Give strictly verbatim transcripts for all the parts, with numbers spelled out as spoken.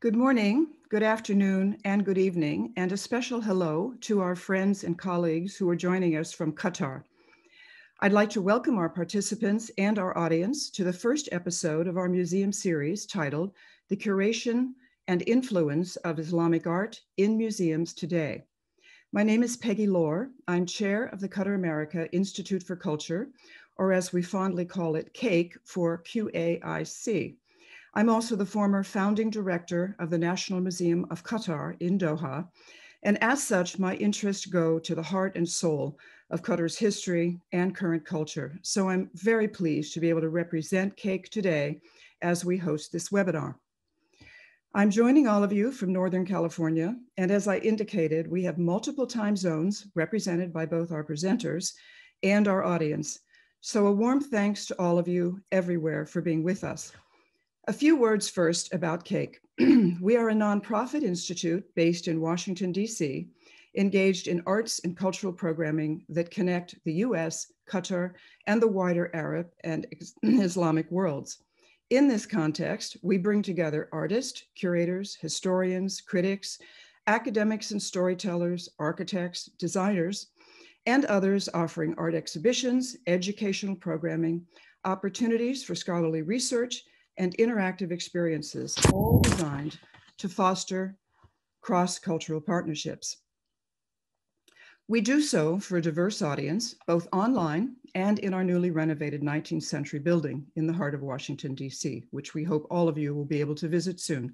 Good morning, good afternoon, and good evening, and a special hello to our friends and colleagues who are joining us from Qatar. I'd like to welcome our participants and our audience to the first episode of our museum series titled The Curation and Influence of Islamic Art in Museums Today. My name is Peggy Loar. I'm chair of the Qatar America Institute for Culture, or as we fondly call it, CAIC for Q A I C. I'm also the former founding director of the National Museum of Qatar in Doha, and as such, my interests go to the heart and soul of Qatar's history and current culture. So I'm very pleased to be able to represent CAIC today as we host this webinar. I'm joining all of you from Northern California, and as I indicated, we have multiple time zones represented by both our presenters and our audience. So a warm thanks to all of you everywhere for being with us. A few words first about CAIC. We are a nonprofit institute based in Washington, D C, engaged in arts and cultural programming that connect the U S, Qatar, and the wider Arab and Islamic worlds. In this context, we bring together artists, curators, historians, critics, academics and storytellers, architects, designers, and others offering art exhibitions, educational programming, opportunities for scholarly research, and interactive experiences, all designed to foster cross-cultural partnerships. We do so for a diverse audience, both online and in our newly renovated nineteenth century building in the heart of Washington, D C, which we hope all of you will be able to visit soon.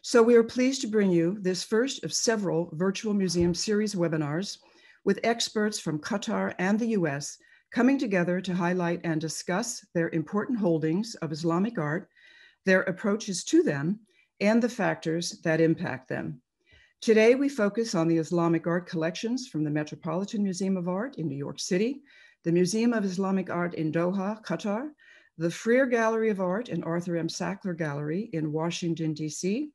So we are pleased to bring you this first of several virtual museum series webinars with experts from Qatar and the U S coming together to highlight and discuss their important holdings of Islamic art, their approaches to them, and the factors that impact them. Today, we focus on the Islamic art collections from the Metropolitan Museum of Art in New York City, the Museum of Islamic Art in Doha, Qatar, the Freer Gallery of Art and Arthur M. Sackler Gallery in Washington, D C,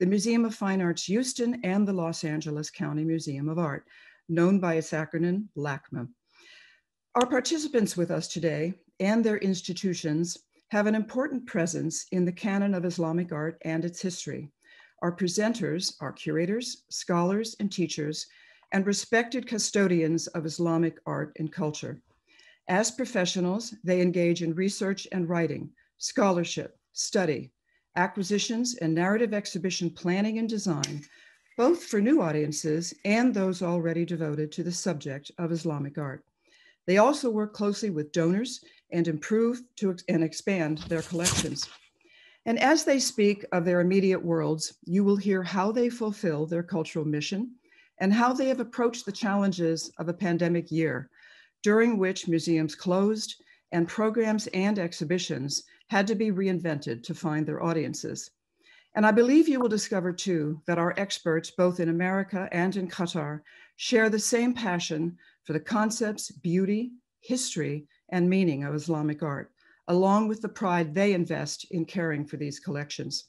the Museum of Fine Arts, Houston, and the Los Angeles County Museum of Art, known by its acronym, LACMA. Our participants with us today and their institutions have an important presence in the canon of Islamic art and its history. Our presenters are curators, scholars, and teachers, and respected custodians of Islamic art and culture. As professionals, they engage in research and writing, scholarship, study, acquisitions, and narrative exhibition planning and design, both for new audiences and those already devoted to the subject of Islamic art. They also work closely with donors and improve to ex and expand their collections. And as they speak of their immediate worlds, you will hear how they fulfill their cultural mission and how they have approached the challenges of a pandemic year, during which museums closed and programs and exhibitions had to be reinvented to find their audiences. And I believe you will discover too that our experts, both in America and in Qatar, share the same passion for the concepts, beauty, history, and meaning of Islamic art, along with the pride they invest in caring for these collections.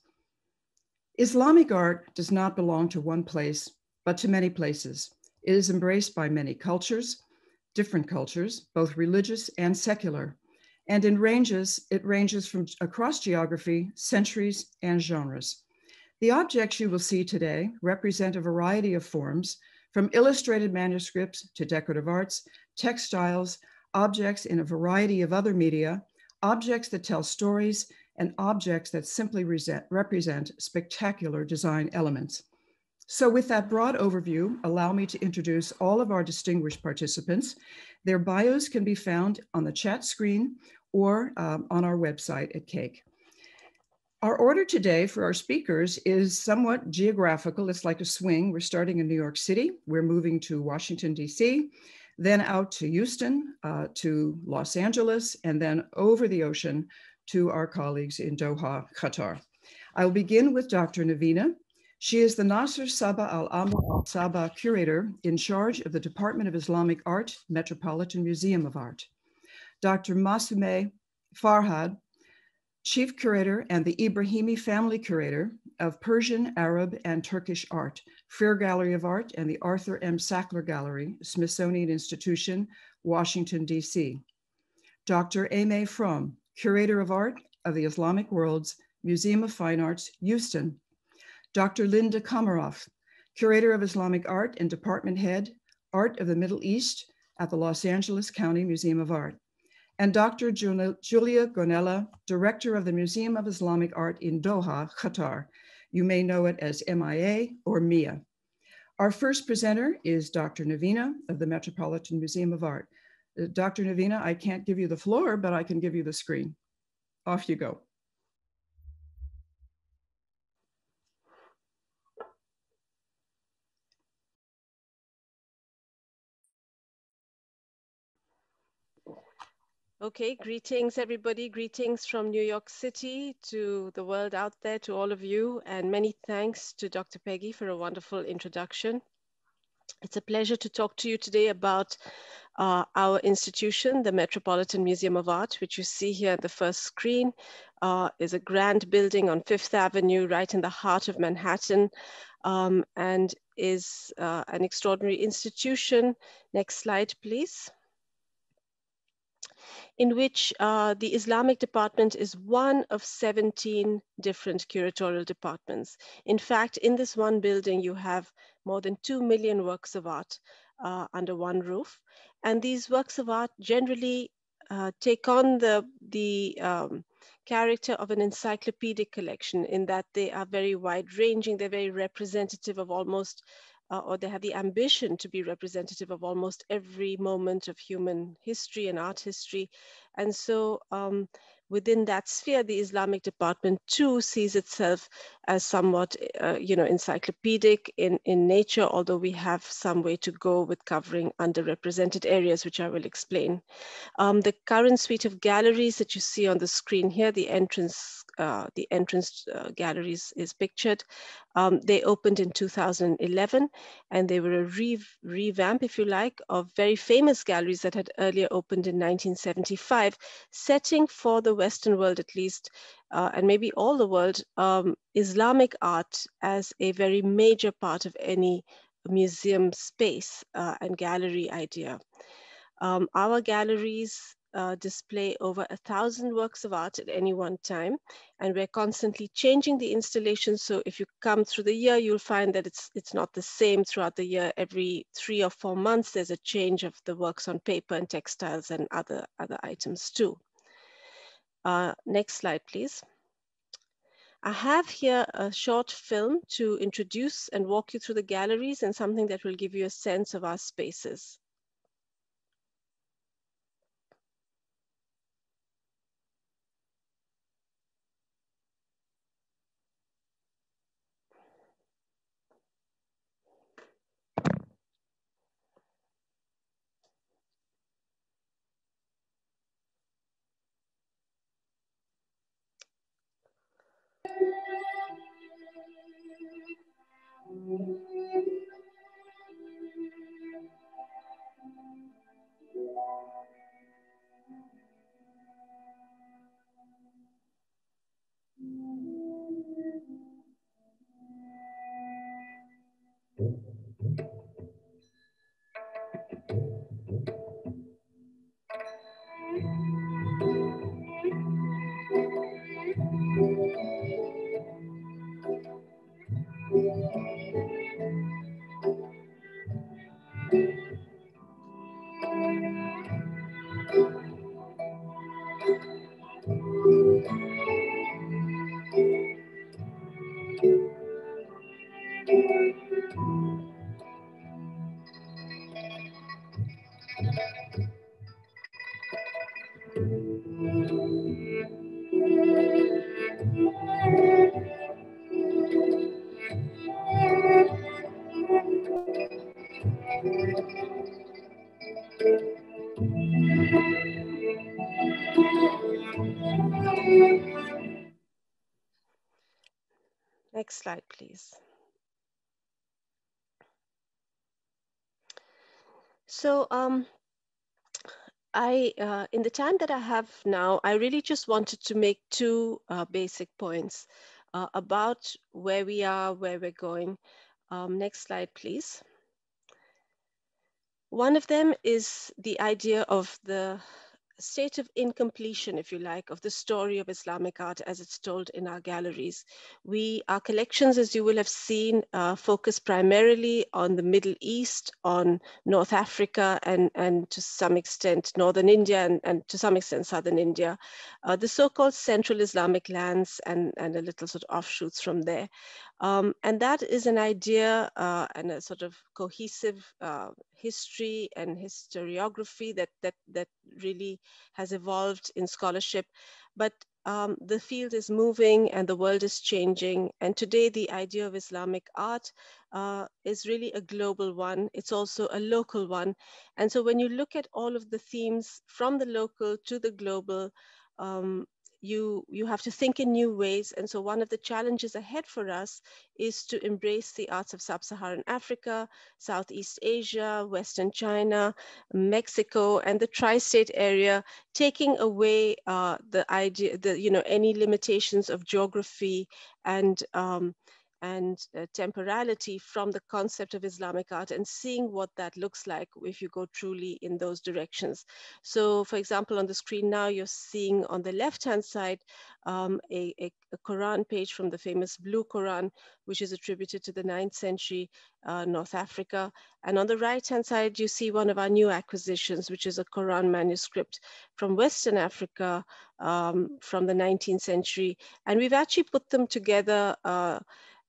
Islamic art does not belong to one place, but to many places. It is embraced by many cultures, different cultures, both religious and secular, and in ranges, it ranges from across geography, centuries, and genres. The objects you will see today represent a variety of forms, from illustrated manuscripts to decorative arts, textiles, objects in a variety of other media, objects that tell stories, and objects that simply represent spectacular design elements. So with that broad overview, allow me to introduce all of our distinguished participants. Their bios can be found on the chat screen or um, on our website at CAIC. Our order today for our speakers is somewhat geographical. It's like a swing. We're starting in New York City. We're moving to Washington, D C, then out to Houston, uh, to Los Angeles, and then over the ocean to our colleagues in Doha, Qatar. I'll begin with Doctor Navina. She is the Nasser Sabah al-Ahmad al-Sabah curator in charge of the Department of Islamic Art, Metropolitan Museum of Art. Doctor Massumeh Farhad, chief curator and the Ebrahimi Family curator of Persian, Arab, and Turkish art, Freer Gallery of Art and the Arthur M. Sackler Gallery, Smithsonian Institution, Washington, D C. Doctor Aimée Froom, curator of art of the Islamic Worlds, Museum of Fine Arts, Houston. Doctor Linda Komaroff, Curator of Islamic Art and Department Head, Art of the Middle East at the Los Angeles County Museum of Art, and Doctor Julia Gonnella, Director of the Museum of Islamic Art in Doha, Qatar. You may know it as M I A or M I A. Our first presenter is Doctor Navina of the Metropolitan Museum of Art. Uh, Doctor Navina, I can't give you the floor, but I can give you the screen. Off you go. Okay, greetings everybody. Greetings from New York City to the world out there, to all of you, and many thanks to Doctor Peggy for a wonderful introduction. It's a pleasure to talk to you today about uh, our institution, the Metropolitan Museum of Art, which you see here at the first screen, uh, is a grand building on Fifth Avenue, right in the heart of Manhattan, um, and is uh, an extraordinary institution. Next slide, please. In which uh, the Islamic department is one of seventeen different curatorial departments. In fact, in this one building, you have more than two million works of art uh, under one roof. And these works of art generally uh, take on the, the um, character of an encyclopedic collection, in that they are very wide-ranging, they're very representative of almost Uh, or they have the ambition to be representative of almost every moment of human history and art history. And so um, within that sphere, the Islamic department too sees itself as somewhat, uh, you know, encyclopedic in, in nature, although we have some way to go with covering underrepresented areas, which I will explain. Um, the current suite of galleries that you see on the screen here, the entrance Uh, the entrance uh, galleries is pictured. Um, they opened in two thousand eleven, and they were a re revamp, if you like, of very famous galleries that had earlier opened in nineteen seventy-five, setting for the Western world at least, uh, and maybe all the world, um, Islamic art as a very major part of any museum space uh, and gallery idea. Um, our galleries Uh, display over a thousand works of art at any one time, and we're constantly changing the installation. So if you come through the year, you'll find that it's it's not the same throughout the year. Every three or four months, there's a change of the works on paper and textiles and other other items too. Uh, next slide, please. I have here a short film to introduce and walk you through the galleries, and something that will give you a sense of our spaces. Next slide, please. So um, I, uh, in the time that I have now, I really just wanted to make two uh, basic points uh, about where we are, where we're going. Um, next slide, please. One of them is the idea of the state of incompletion, if you like, of the story of Islamic art as it's told in our galleries. We, our collections, as you will have seen, uh, focus primarily on the Middle East, on North Africa, and, and to some extent, Northern India, and, and to some extent, Southern India, uh, the so-called Central Islamic lands, and, and a little sort of offshoots from there. Um, and that is an idea uh, and a sort of cohesive uh, history and historiography that, that, that really has evolved in scholarship. But um, the field is moving and the world is changing. And today the idea of Islamic art uh, is really a global one. It's also a local one. And so when you look at all of the themes from the local to the global, um, You, you have to think in new ways. And so one of the challenges ahead for us is to embrace the arts of sub-Saharan Africa, Southeast Asia, Western China, Mexico, and the tri-state area, taking away uh, the idea, the, you know, any limitations of geography and um, and uh, temporality from the concept of Islamic art, and seeing what that looks like if you go truly in those directions. So for example, on the screen now, you're seeing on the left-hand side, um, a, a, a Quran page from the famous Blue Quran, which is attributed to the ninth century uh, North Africa. And on the right-hand side, you see one of our new acquisitions, which is a Quran manuscript from Western Africa um, from the nineteenth century. And we've actually put them together uh,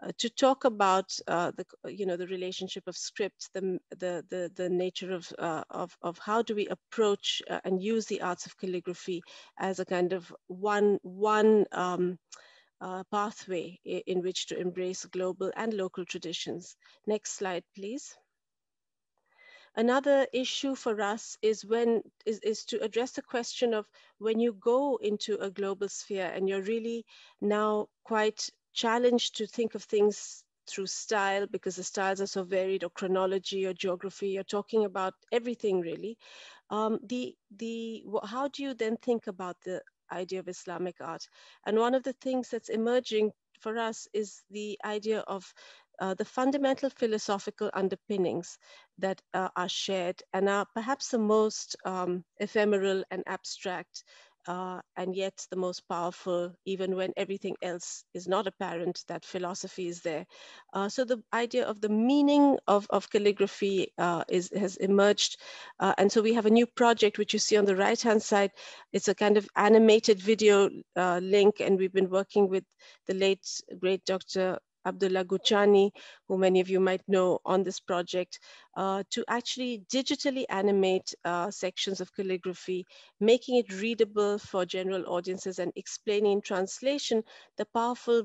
Uh, to talk about uh, the, you know, the relationship of script, the the the, the nature of, uh, of of how do we approach uh, and use the arts of calligraphy as a kind of one one um, uh, pathway in, in which to embrace global and local traditions. Next slide, please. Another issue for us is when is, is to address the question of when you go into a global sphere and you're really now quite challenge to think of things through style, because the styles are so varied, or chronology, or geography. You're talking about everything, really. Um, the the how do you then think about the idea of Islamic art? And one of the things that's emerging for us is the idea of uh, the fundamental philosophical underpinnings that uh, are shared and are perhaps the most um, ephemeral and abstract. Uh, and yet the most powerful, even when everything else is not apparent, that philosophy is there. Uh, so the idea of the meaning of, of calligraphy uh, is, has emerged. Uh, and so we have a new project, which you see on the right-hand side. It's a kind of animated video uh, link, and we've been working with the late, great Doctor Abdullah Guchani, who many of you might know, on this project, uh, to actually digitally animate uh, sections of calligraphy, making it readable for general audiences and explaining in translation the powerful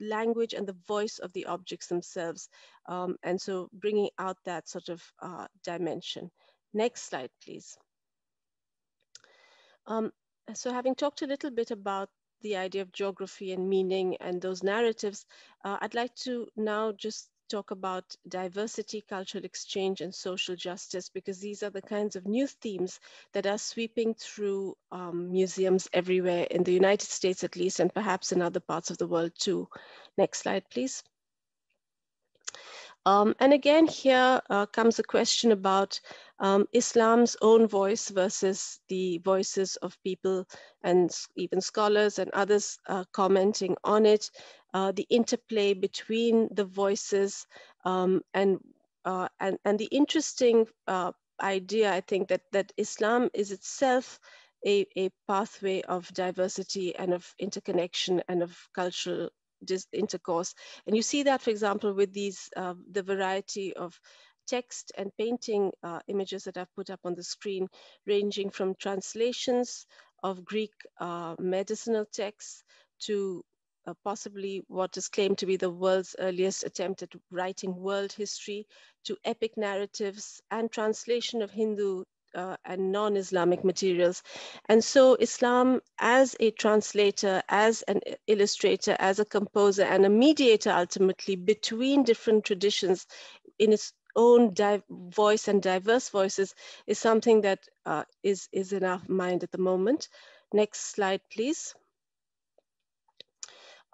language and the voice of the objects themselves. Um, and so bringing out that sort of uh, dimension. Next slide, please. Um, so having talked a little bit about the idea of geography and meaning and those narratives, uh, I'd like to now just talk about diversity, cultural exchange, and social justice, because these are the kinds of new themes that are sweeping through um, museums everywhere, in the United States at least, and perhaps in other parts of the world too. Next slide, please. Um, and again, here uh, comes a question about um, Islam's own voice versus the voices of people and even scholars and others uh, commenting on it, uh, the interplay between the voices um, and, uh, and, and the interesting uh, idea, I think, that, that Islam is itself a, a pathway of diversity and of interconnection and of cultural intercourse. And you see that, for example, with these uh, the variety of text and painting uh, images that I've put up on the screen, ranging from translations of Greek uh, medicinal texts to Uh, possibly what is claimed to be the world's earliest attempt at writing world history, to epic narratives and translation of Hindu Uh, and non-Islamic materials. And so Islam, as a translator, as an illustrator, as a composer, and a mediator ultimately between different traditions in its own voice and diverse voices, is something that uh, is, is in our mind at the moment. Next slide, please.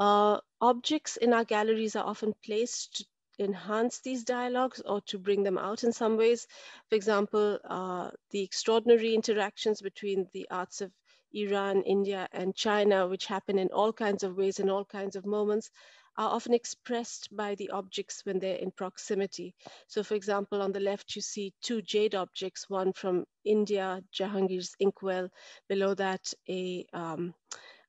Uh, objects in our galleries are often placed to enhance these dialogues or to bring them out in some ways. For example, uh, the extraordinary interactions between the arts of Iran, India, and China, which happen in all kinds of ways, in all kinds of moments, are often expressed by the objects when they're in proximity. So for example, on the left, you see two jade objects, one from India, Jahangir's inkwell, below that a, um,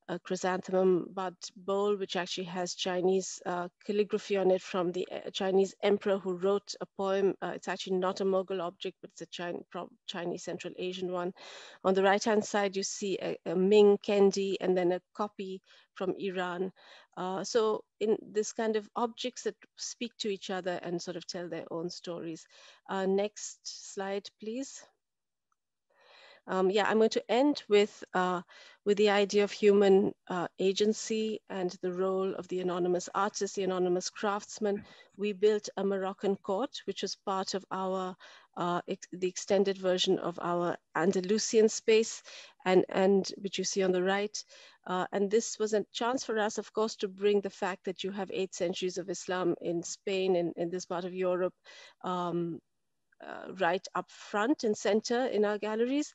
a chrysanthemum bud bowl, which actually has Chinese uh, calligraphy on it from the Chinese emperor who wrote a poem. Uh, it's actually not a Mughal object, but it's a Chinese, Chinese Central Asian one. On the right-hand side, you see a, a Ming Kendi and then a copy from Iran. Uh, so in this kind of objects that speak to each other and sort of tell their own stories. Uh, next slide, please. Um, yeah, I'm going to end with, uh, with the idea of human uh, agency and the role of the anonymous artist, the anonymous craftsman. We built a Moroccan court, which was part of our, uh, ex the extended version of our Andalusian space, and, and which you see on the right. Uh, and this was a chance for us, of course, to bring the fact that you have eight centuries of Islam in Spain, in, in this part of Europe, um, Uh, right up front and center in our galleries,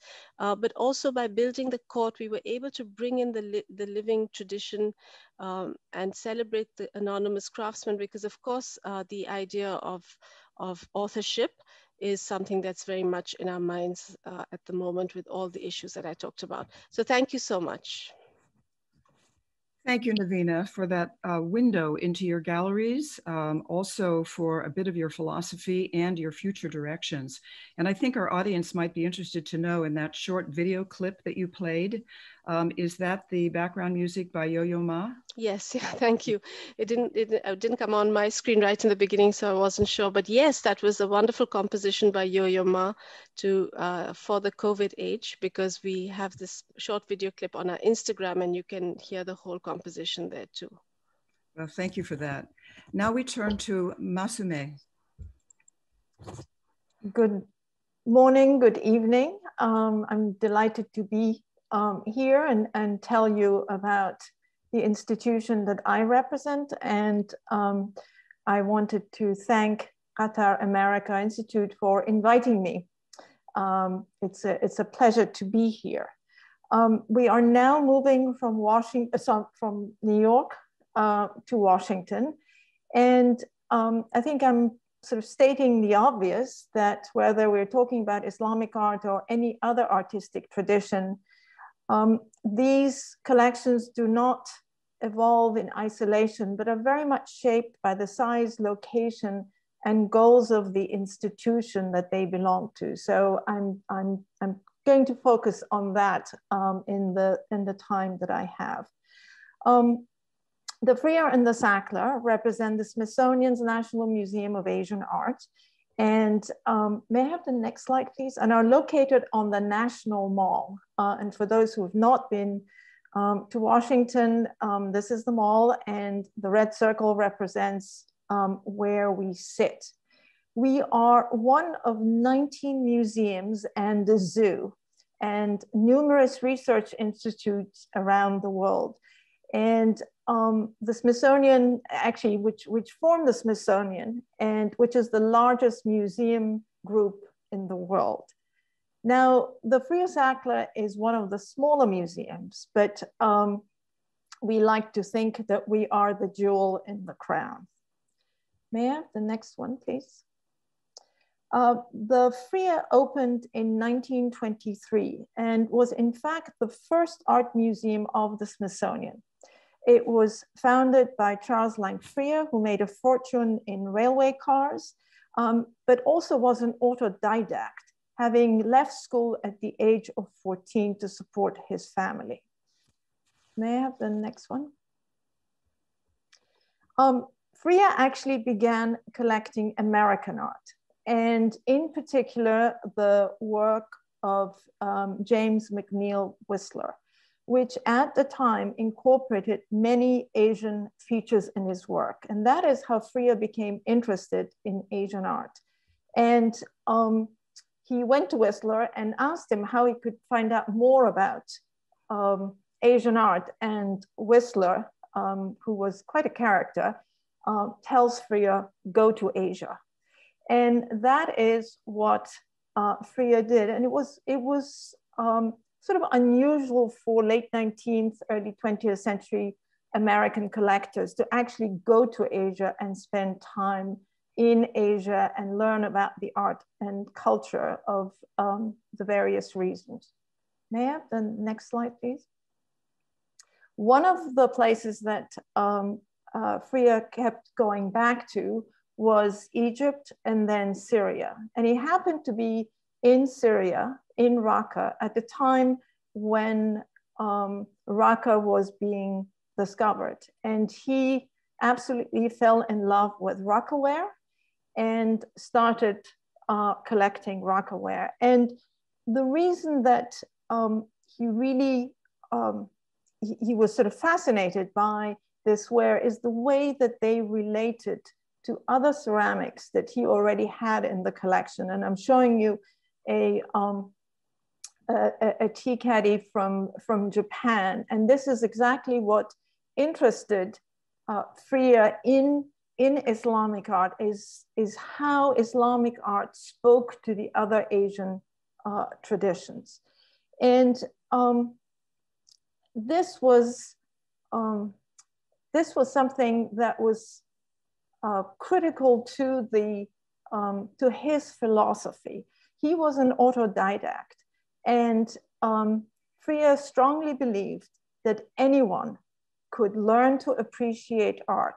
uh, but also by building the court, we were able to bring in the, li the living tradition um, and celebrate the anonymous craftsman, because of course, uh, the idea of, of authorship is something that's very much in our minds uh, at the moment with all the issues that I talked about. So thank you so much. Thank you, Navina, for that uh, window into your galleries, um, also for a bit of your philosophy and your future directions. And I think our audience might be interested to know, in that short video clip that you played, um, is that the background music by Yo-Yo Ma? Yes, yeah, thank you. It didn't, it, it didn't come on my screen right in the beginning, so I wasn't sure. But yes, that was a wonderful composition by Yo-Yo Ma to, uh, for the COVID age, because we have this short video clip on our Instagram and you can hear the whole composition. composition there too. Well, thank you for that. Now we turn to Massumeh. Good morning, good evening. Um, I'm delighted to be um, here and, and tell you about the institution that I represent. And um, I wanted to thank Qatar America Institute for inviting me. Um, it's, a, it's a pleasure to be here. Um, we are now moving from Washington, so from New York uh, to Washington. And um, I think I'm sort of stating the obvious that whether we're talking about Islamic art or any other artistic tradition, um, these collections do not evolve in isolation, but are very much shaped by the size, location, and goals of the institution that they belong to. So I'm, I'm, I'm going to focus on that um, in, the, in the time that I have. Um, the Freer and the Sackler represent the Smithsonian's National Museum of Asian Art. And um, may I have the next slide, please? And are located on the National Mall. Uh, and for those who have not been um, to Washington, um, this is the mall, and the red circle represents um, where we sit. We are one of nineteen museums and a zoo and numerous research institutes around the world. And um, the Smithsonian, actually, which, which formed the Smithsonian and which is the largest museum group in the world. Now, the Freer Sackler is one of the smaller museums, but um, we like to think that we are the jewel in the crown. May I have the next one, please? Uh, the Freer opened in nineteen twenty-three and was in fact the first art museum of the Smithsonian. It was founded by Charles Lang Freer, who made a fortune in railway cars, um, but also was an autodidact, having left school at the age of fourteen to support his family. May I have the next one? Um, Freer actually began collecting American art, and in particular, the work of um, James McNeil Whistler, which at the time incorporated many Asian features in his work. And that is how Freer became interested in Asian art. And um, he went to Whistler and asked him how he could find out more about um, Asian art. And Whistler, um, who was quite a character, uh, tells Freer, go to Asia. And that is what uh, Freer did. And it was, it was um, sort of unusual for late nineteenth, early twentieth century American collectors to actually go to Asia and spend time in Asia and learn about the art and culture of um, the various regions. May I have the next slide, please? One of the places that um, uh, Freer kept going back to was Egypt and then Syria. And he happened to be in Syria, in Raqqa, at the time when um, Raqqa was being discovered. And he absolutely fell in love with Raqqaware and started uh, collecting Raqqaware. And the reason that um, he really, um, he, he was sort of fascinated by this ware is the way that they related to other ceramics that he already had in the collection. And I'm showing you a, um, a, a tea caddy from, from Japan. And this is exactly what interested uh, Freer in, in Islamic art, is, is how Islamic art spoke to the other Asian uh, traditions. And um, this, was, um, this was something that was Uh, critical to the um, to his philosophy. He was an autodidact, and um, Freer strongly believed that anyone could learn to appreciate art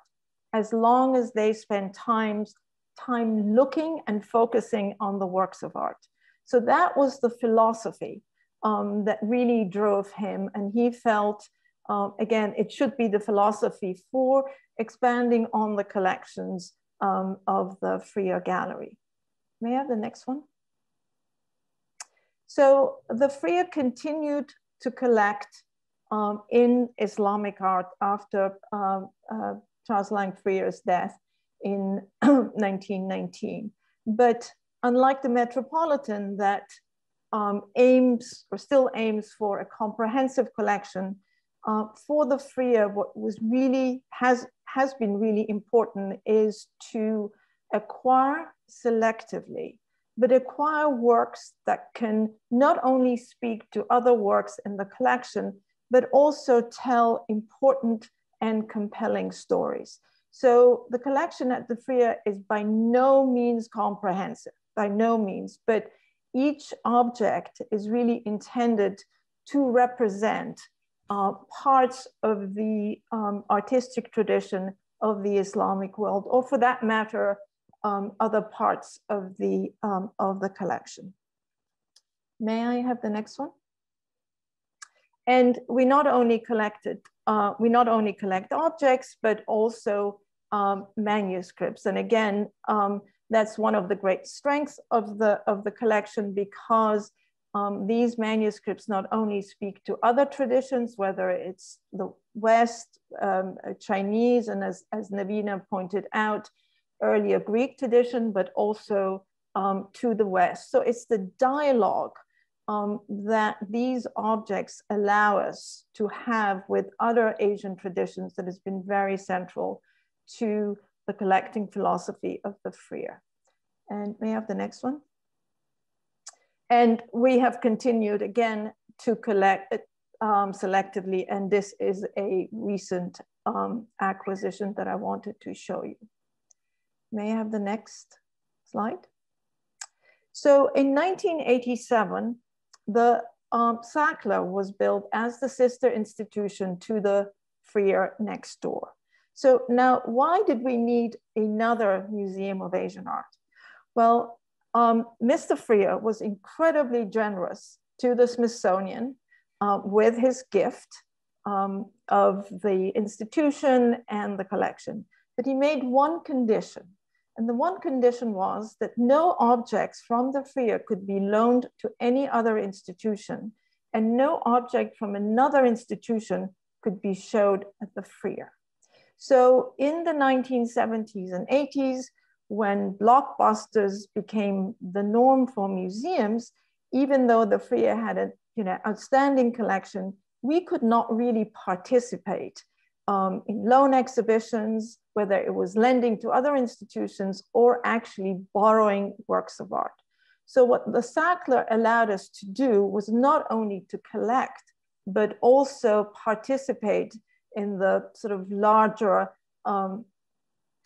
as long as they spend time time looking and focusing on the works of art. So that was the philosophy um, that really drove him, and he felt, Um, again, it should be the philosophy for expanding on the collections um, of the Freer Gallery. May I have the next one? So the Freer continued to collect um, in Islamic art after uh, uh, Charles Lang Freer's death in nineteen nineteen. But unlike the Metropolitan that um, aims or still aims for a comprehensive collection, Uh, for the Freer, what was really has has been really important is to acquire selectively, but acquire works that can not only speak to other works in the collection, but also tell important and compelling stories. So the collection at the Freer is by no means comprehensive, by no means, but each object is really intended to represent Uh, parts of the um, artistic tradition of the Islamic world, or for that matter, um, other parts of the, um, of the collection. May I have the next one? And we not only collected, uh, we not only collect objects, but also um, manuscripts. And again, um, that's one of the great strengths of the, of the collection, because Um, these manuscripts not only speak to other traditions, whether it's the West, um, Chinese, and as, as Navina pointed out, earlier Greek tradition, but also um, to the West. So it's the dialogue um, that these objects allow us to have with other Asian traditions that has been very central to the collecting philosophy of the Freer. And may I have the next one? And we have continued again to collect um, selectively, and this is a recent um, acquisition that I wanted to show you. May I have the next slide? So in nineteen eighty-seven, the um, Sackler was built as the sister institution to the Freer next door. So now, why did we need another Museum of Asian Art? Well, Um, Mister Freer was incredibly generous to the Smithsonian uh, with his gift um, of the institution and the collection. But he made one condition. And the one condition was that no objects from the Freer could be loaned to any other institution, and no object from another institution could be showed at the Freer. So in the nineteen seventies and eighties, when blockbusters became the norm for museums, even though the Freer had an you know, outstanding collection, we could not really participate um, in loan exhibitions whether it was lending to other institutions or actually borrowing works of art. So what the Sackler allowed us to do was not only to collect, but also participate in the sort of larger um,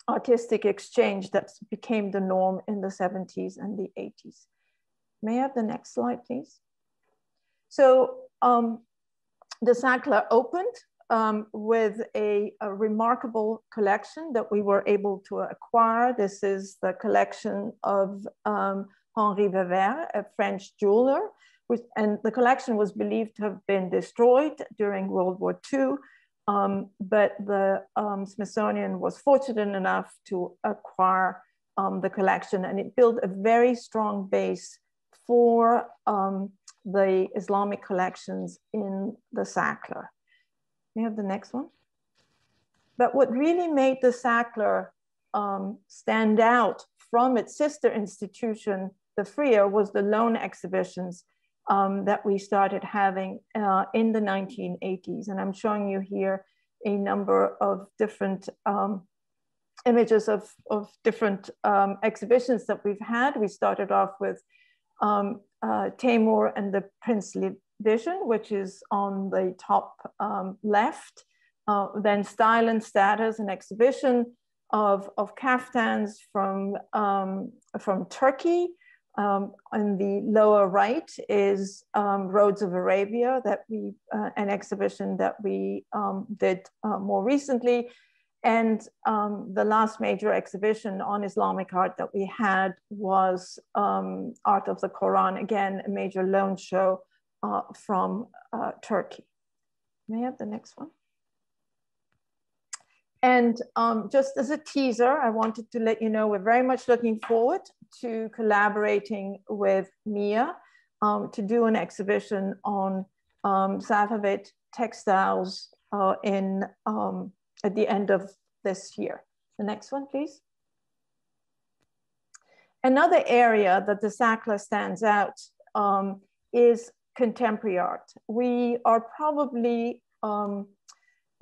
artistic exchange that became the norm in the seventies and the eighties. May I have the next slide, please? So um, the Sackler opened um, with a, a remarkable collection that we were able to acquire. This is the collection of um, Henri Weber, a French jeweler, which, and the collection was believed to have been destroyed during World War Two. Um, but the um, Smithsonian was fortunate enough to acquire um, the collection, and it built a very strong base for um, the Islamic collections in the Sackler. We have the next one. But what really made the Sackler um, stand out from its sister institution, the Freer, was the loan exhibitions Um, that we started having uh, in the nineteen eighties. And I'm showing you here a number of different um, images of, of different um, exhibitions that we've had. We started off with um, uh, Timur and the Princely Vision, which is on the top um, left. Uh, then Style and Status, an exhibition of, of kaftans from, um, from Turkey. Um, on the lower right is um, Roads of Arabia, that we, uh, an exhibition that we um, did uh, more recently. And um, the last major exhibition on Islamic art that we had was um, Art of the Quran, again, a major loan show uh, from uh, Turkey. May I have the next one? And um, just as a teaser, I wanted to let you know we're very much looking forward to collaborating with M I A um, to do an exhibition on um, Safavid textiles uh, in, um, at the end of this year. The next one, please. Another area that the Sackler stands out um, is contemporary art. We are probably um,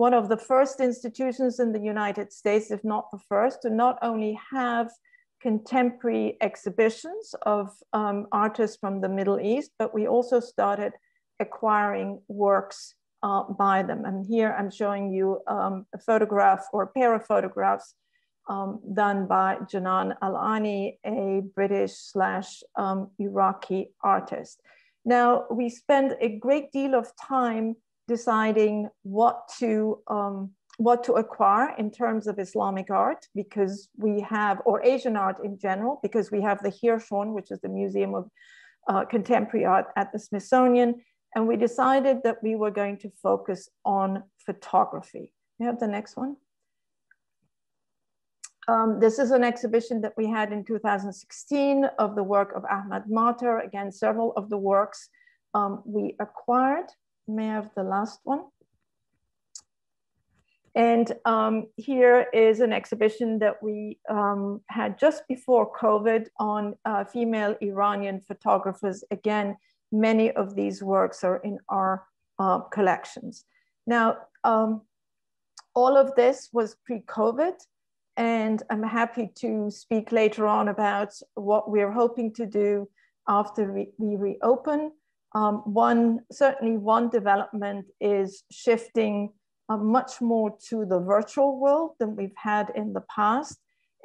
one of the first institutions in the United States, if not the first, to not only have contemporary exhibitions of um, artists from the Middle East, but we also started acquiring works uh, by them. And here I'm showing you um, a photograph or a pair of photographs um, done by Janan Al-Ani, a British slash um, Iraqi artist. Now, we spend a great deal of time deciding what to um, what to acquire in terms of Islamic art, because we have, or Asian art in general, because we have the Hirshhorn, which is the Museum of uh, Contemporary Art at the Smithsonian. And we decided that we were going to focus on photography. You have the next one. Um, this is an exhibition that we had in two thousand sixteen of the work of Ahmad Matar. Again, several of the works um, we acquired. May I have the last one? And um, here is an exhibition that we um, had just before COVID on uh, female Iranian photographers. Again, many of these works are in our uh, collections. Now, um, all of this was pre-COVID, and I'm happy to speak later on about what we're hoping to do after we, we reopen. Um, one, certainly one development is shifting Uh, much more to the virtual world than we've had in the past,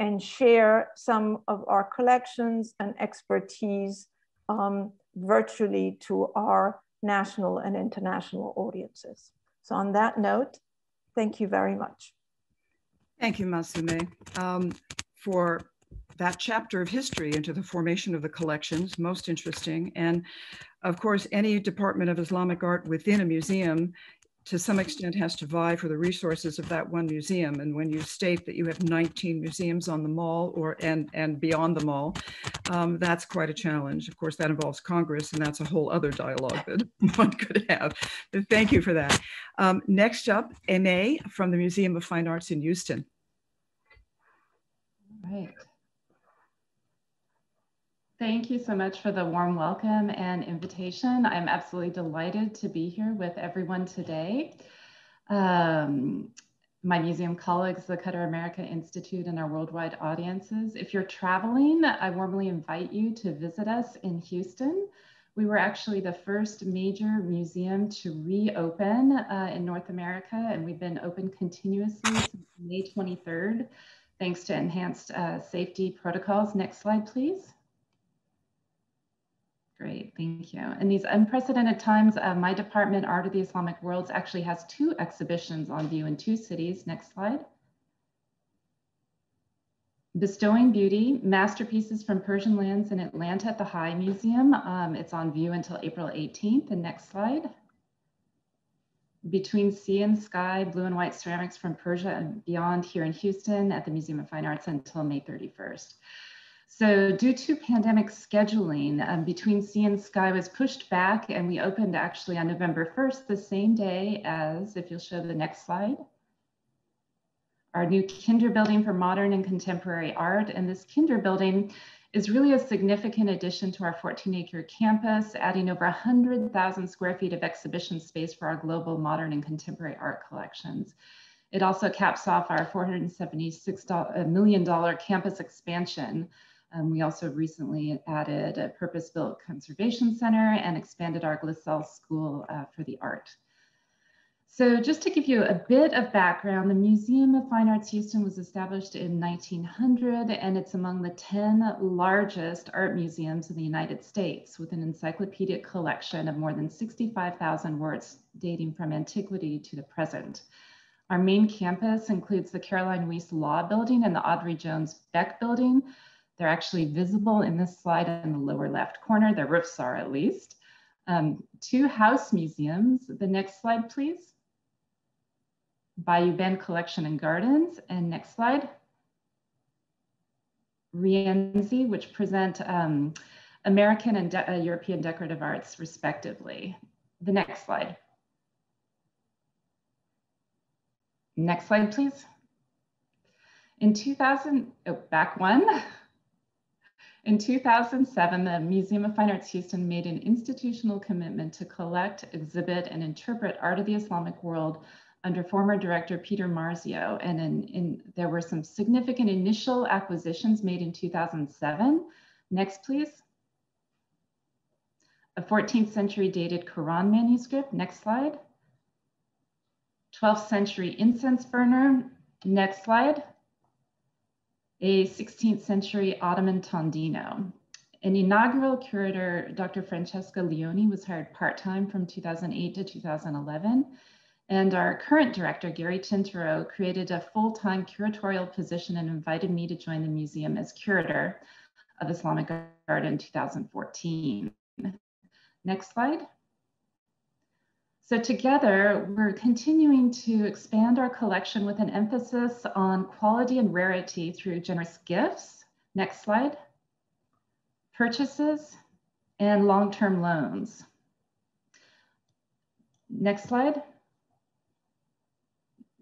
and share some of our collections and expertise um, virtually to our national and international audiences. So on that note, thank you very much. Thank you, Massumeh, um, for that chapter of history into the formation of the collections, most interesting. And of course, any department of Islamic art within a museum to some extent has to vie for the resources of that one museum. And when you state that you have nineteen museums on the mall or and, and beyond the mall, um, that's quite a challenge. Of course, that involves Congress, and that's a whole other dialogue that one could have. But thank you for that. Um, next up, Aimée from the Museum of Fine Arts in Houston. All right. Thank you so much for the warm welcome and invitation. I'm absolutely delighted to be here with everyone today. Um, my museum colleagues, the Qatar America Institute, and our worldwide audiences. If you're traveling, I warmly invite you to visit us in Houston. We were actually the first major museum to reopen uh, in North America, and we've been open continuously since May twenty-third, thanks to enhanced uh, safety protocols. Next slide, please. Great, thank you. In these unprecedented times, uh, my department, Art of the Islamic Worlds, actually has two exhibitions on view in two cities. Next slide. Bestowing Beauty, Masterpieces from Persian Lands in Atlanta at the High Museum. Um, it's on view until April eighteenth. And next slide. Between Sea and Sky, Blue and White Ceramics from Persia and Beyond here in Houston at the Museum of Fine Arts until May thirty-first. So due to pandemic scheduling, um, Between Sea and Sky was pushed back, and we opened actually on November first, the same day as, if you'll show the next slide, our new Kinder Building for Modern and Contemporary Art. And this Kinder Building is really a significant addition to our fourteen acre campus, adding over one hundred thousand square feet of exhibition space for our global modern and contemporary art collections. It also caps off our four hundred seventy-six million dollar campus expansion. Um, we also recently added a purpose-built conservation center and expanded our Glissel School uh, for the Art. So just to give you a bit of background, the Museum of Fine Arts Houston was established in nineteen hundred, and it's among the ten largest art museums in the United States, with an encyclopedic collection of more than sixty-five thousand works dating from antiquity to the present. Our main campus includes the Caroline Weiss Law Building and the Audrey Jones Beck Building. They're actually visible in this slide in the lower left corner. Their roofs are, at least. Um, two house museums. The next slide, please. Bayou Bend Collection and Gardens. And next slide. Rienzi, which present um, American and de- uh, European decorative arts, respectively. The next slide. Next slide, please. In two thousand, oh, back one. In two thousand seven, the Museum of Fine Arts Houston made an institutional commitment to collect, exhibit, and interpret art of the Islamic world under former director Peter Marzio. And in, in, there were some significant initial acquisitions made in two thousand seven. Next, please. A fourteenth century dated Quran manuscript. Next slide. twelfth century incense burner. Next slide. A sixteenth century Ottoman tondino. An inaugural curator, Doctor Francesca Leoni, was hired part-time from two thousand eight to two thousand eleven. And our current director, Gary Tinterow, created a full-time curatorial position and invited me to join the museum as curator of Islamic art in two thousand fourteen. Next slide. So together, we're continuing to expand our collection with an emphasis on quality and rarity through generous gifts. Next slide. Purchases and long-term loans. Next slide.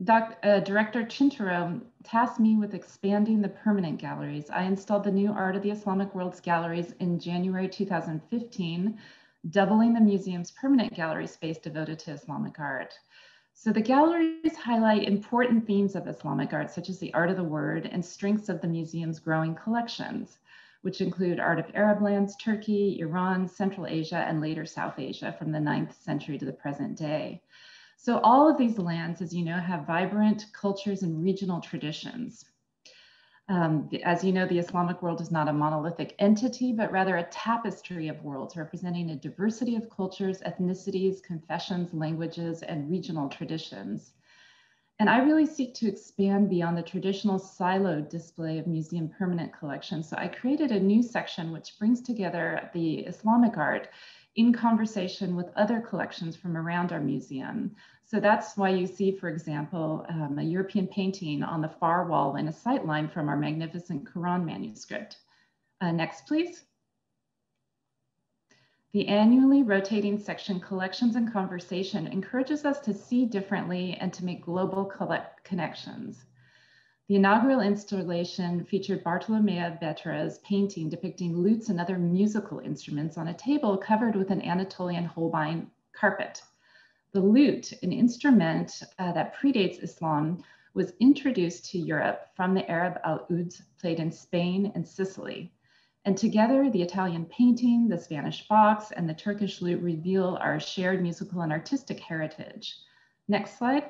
Doc, uh, Director Tinterow tasked me with expanding the permanent galleries. I installed the new Art of the Islamic Worlds galleries in January two thousand fifteen, doubling the museum's permanent gallery space devoted to Islamic art. So the galleries highlight important themes of Islamic art, such as the art of the word and strengths of the museum's growing collections, which include art of Arab lands, Turkey, Iran, Central Asia, and later South Asia from the ninth century to the present day. So all of these lands, as you know, have vibrant cultures and regional traditions. Um, as you know, the Islamic world is not a monolithic entity, but rather a tapestry of worlds representing a diversity of cultures, ethnicities, confessions, languages, and regional traditions. And I really seek to expand beyond the traditional siloed display of museum permanent collections. So I created a new section which brings together the Islamic art in conversation with other collections from around our museum. So that's why you see, for example, um, a European painting on the far wall and a sightline from our magnificent Quran manuscript. Uh, next, please. The annually rotating section, Collections and Conversation, encourages us to see differently and to make global connections. The inaugural installation featured Bartolomea Betra's painting depicting lutes and other musical instruments on a table covered with an Anatolian Holbein carpet. The lute, an instrument uh, that predates Islam, was introduced to Europe from the Arab al-Oud played in Spain and Sicily. And together, the Italian painting, the Spanish box, and the Turkish lute reveal our shared musical and artistic heritage. Next slide.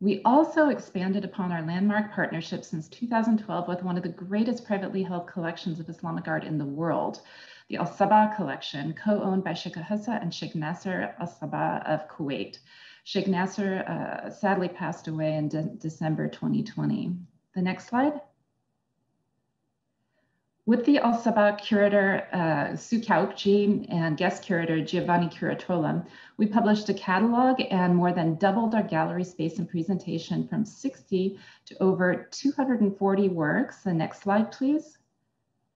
We also expanded upon our landmark partnership since two thousand twelve with one of the greatest privately held collections of Islamic art in the world, the Al-Sabah collection, co-owned by Sheikh Hassa and Sheikh Nasser Al-Sabah of Kuwait. Sheikh Nasser uh, sadly passed away in de December twenty twenty. The next slide. With the Al-Sabah curator uh, Su Kaukji and guest curator Giovanni Curatola, we published a catalog and more than doubled our gallery space and presentation from sixty to over two hundred forty works. The next slide, please.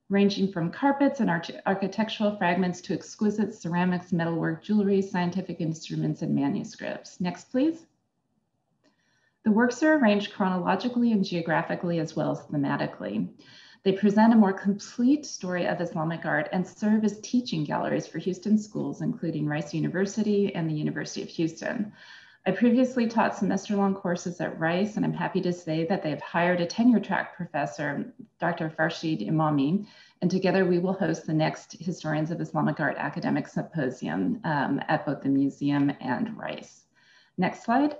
Ranging from carpets and arch architectural fragments to exquisite ceramics, metalwork, jewelry, scientific instruments, and manuscripts. Next, please. The works are arranged chronologically and geographically as well as thematically. They present a more complete story of Islamic art and serve as teaching galleries for Houston schools, including Rice University and the University of Houston. I previously taught semester-long courses at Rice, and I'm happy to say that they've hired a tenure-track professor, Doctor Farshid Imami, and together we will host the next Historians of Islamic Art Academic Symposium um, at both the museum and Rice. Next slide.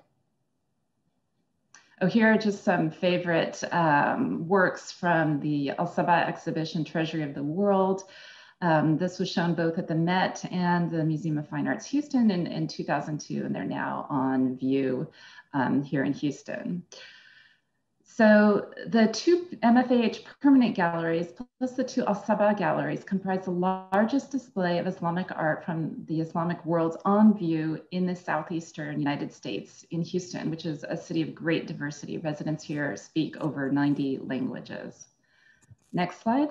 Oh, here are just some favorite um, works from the Al-Sabah exhibition, Treasury of the World. Um, this was shown both at the Met and the Museum of Fine Arts Houston in, in two thousand two, and they're now on view um, here in Houston. So the two M F A H permanent galleries plus the two Al-Sabah galleries comprise the largest display of Islamic art from the Islamic world on view in the southeastern United States in Houston, which is a city of great diversity. Residents here speak over ninety languages. Next slide.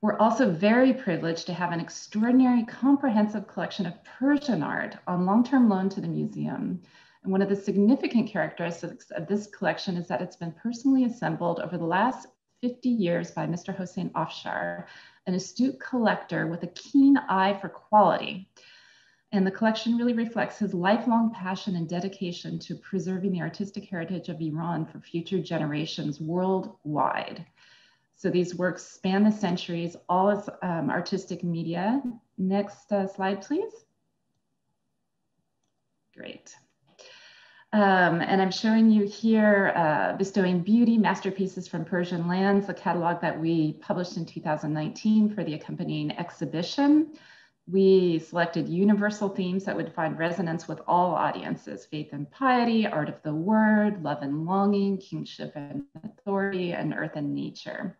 We're also very privileged to have an extraordinary comprehensive collection of Persian art on long-term loan to the museum. And one of the significant characteristics of this collection is that it's been personally assembled over the last fifty years by Mister Hossein Afshar, an astute collector with a keen eye for quality. And the collection really reflects his lifelong passion and dedication to preserving the artistic heritage of Iran for future generations worldwide. So these works span the centuries, all as um, artistic media. Next uh, slide, please. Great. Um, and I'm showing you here uh, Bestowing Beauty, Masterpieces from Persian Lands, the catalog that we published in two thousand nineteen for the accompanying exhibition. We selected universal themes that would find resonance with all audiences: faith and piety, art of the word, love and longing, kingship and authority, and earth and nature.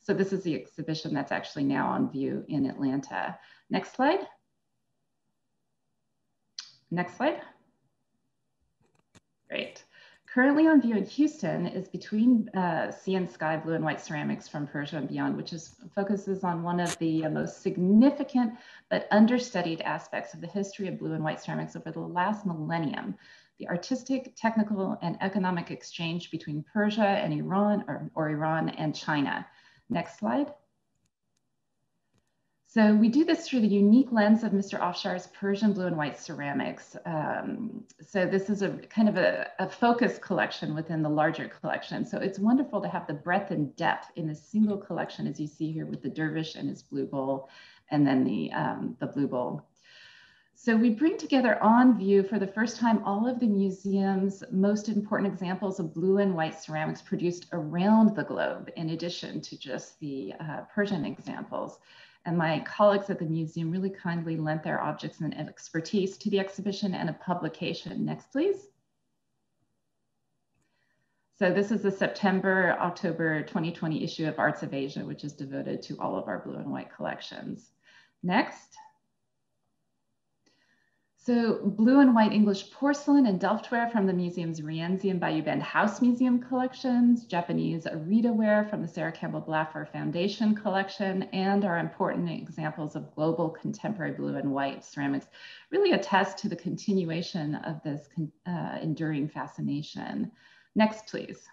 So this is the exhibition that's actually now on view in Atlanta. Next slide. Next slide. Great. Currently on view in Houston is Between uh, Sea and Sky, Blue and White Ceramics from Persia and Beyond, which is, focuses on one of the most significant but understudied aspects of the history of blue and white ceramics over the last millennium. The artistic, technical, and economic exchange between Persia and Iran, or, or Iran and China. Next slide. So we do this through the unique lens of Mister Afshar's Persian blue and white ceramics. Um, so this is a kind of a, a focus collection within the larger collection. So it's wonderful to have the breadth and depth in a single collection, as you see here with the dervish and his blue bowl, and then the, um, the blue bowl. So we bring together on view for the first time all of the museum's most important examples of blue and white ceramics produced around the globe, in addition to just the uh, Persian examples. And my colleagues at the museum really kindly lent their objects and expertise to the exhibition and a publication. Next, please. So this is the September October twenty twenty issue of Arts of Asia, which is devoted to all of our blue and white collections. Next. So blue and white English porcelain and Delftware from the museum's Rienzi and Bayou Bend House Museum collections, Japanese Arita ware from the Sarah Campbell Blaffer Foundation collection, and our important examples of global contemporary blue and white ceramics really attest to the continuation of this uh, enduring fascination. Next, please.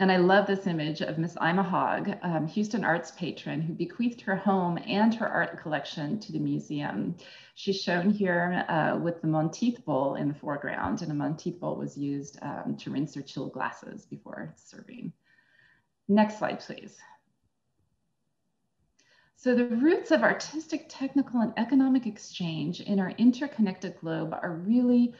And I love this image of Miss Aimée Hogg, um, Houston arts patron, who bequeathed her home and her art collection to the museum. She's shown here uh, with the Monteith bowl in the foreground, and a Monteith bowl was used um, to rinse or chill glasses before serving. Next slide, please. So the roots of artistic, technical, and economic exchange in our interconnected globe are really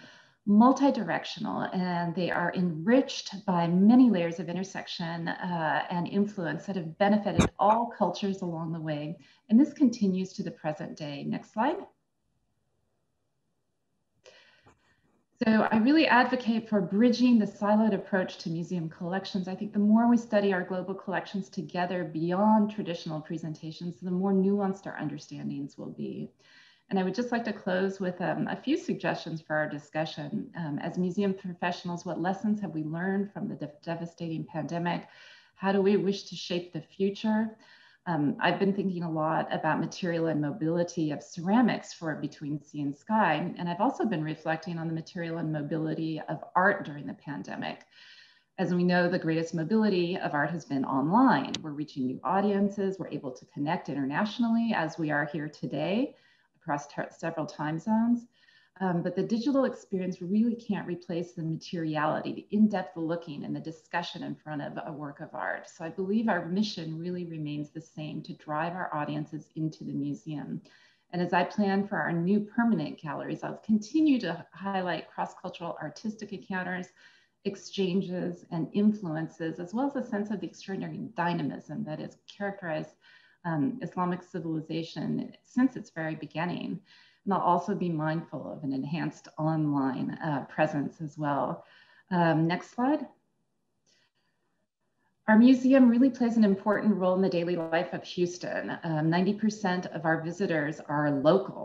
multi-directional, and they are enriched by many layers of intersection uh, and influence that have benefited all cultures along the way. And this continues to the present day. Next slide. So I really advocate for bridging the siloed approach to museum collections. I think the more we study our global collections together beyond traditional presentations, the more nuanced our understandings will be. And I would just like to close with um, a few suggestions for our discussion. Um, as museum professionals, what lessons have we learned from the de- devastating pandemic? How do we wish to shape the future? Um, I've been thinking a lot about material and mobility of ceramics for Between Sea and Sky. And I've also been reflecting on the material and mobility of art during the pandemic. As we know, the greatest mobility of art has been online. We're reaching new audiences. We're able to connect internationally as we are here today, across several time zones, um, but the digital experience really can't replace the materiality, the in-depth looking and the discussion in front of a work of art. So I believe our mission really remains the same, to drive our audiences into the museum. And as I plan for our new permanent galleries, I'll continue to highlight cross-cultural artistic encounters, exchanges, and influences, as well as a sense of the extraordinary dynamism that is characterized Um, Islamic civilization since its very beginning. And I'll also be mindful of an enhanced online uh, presence as well. Um, next slide. Our museum really plays an important role in the daily life of Houston. ninety percent um, of our visitors are local.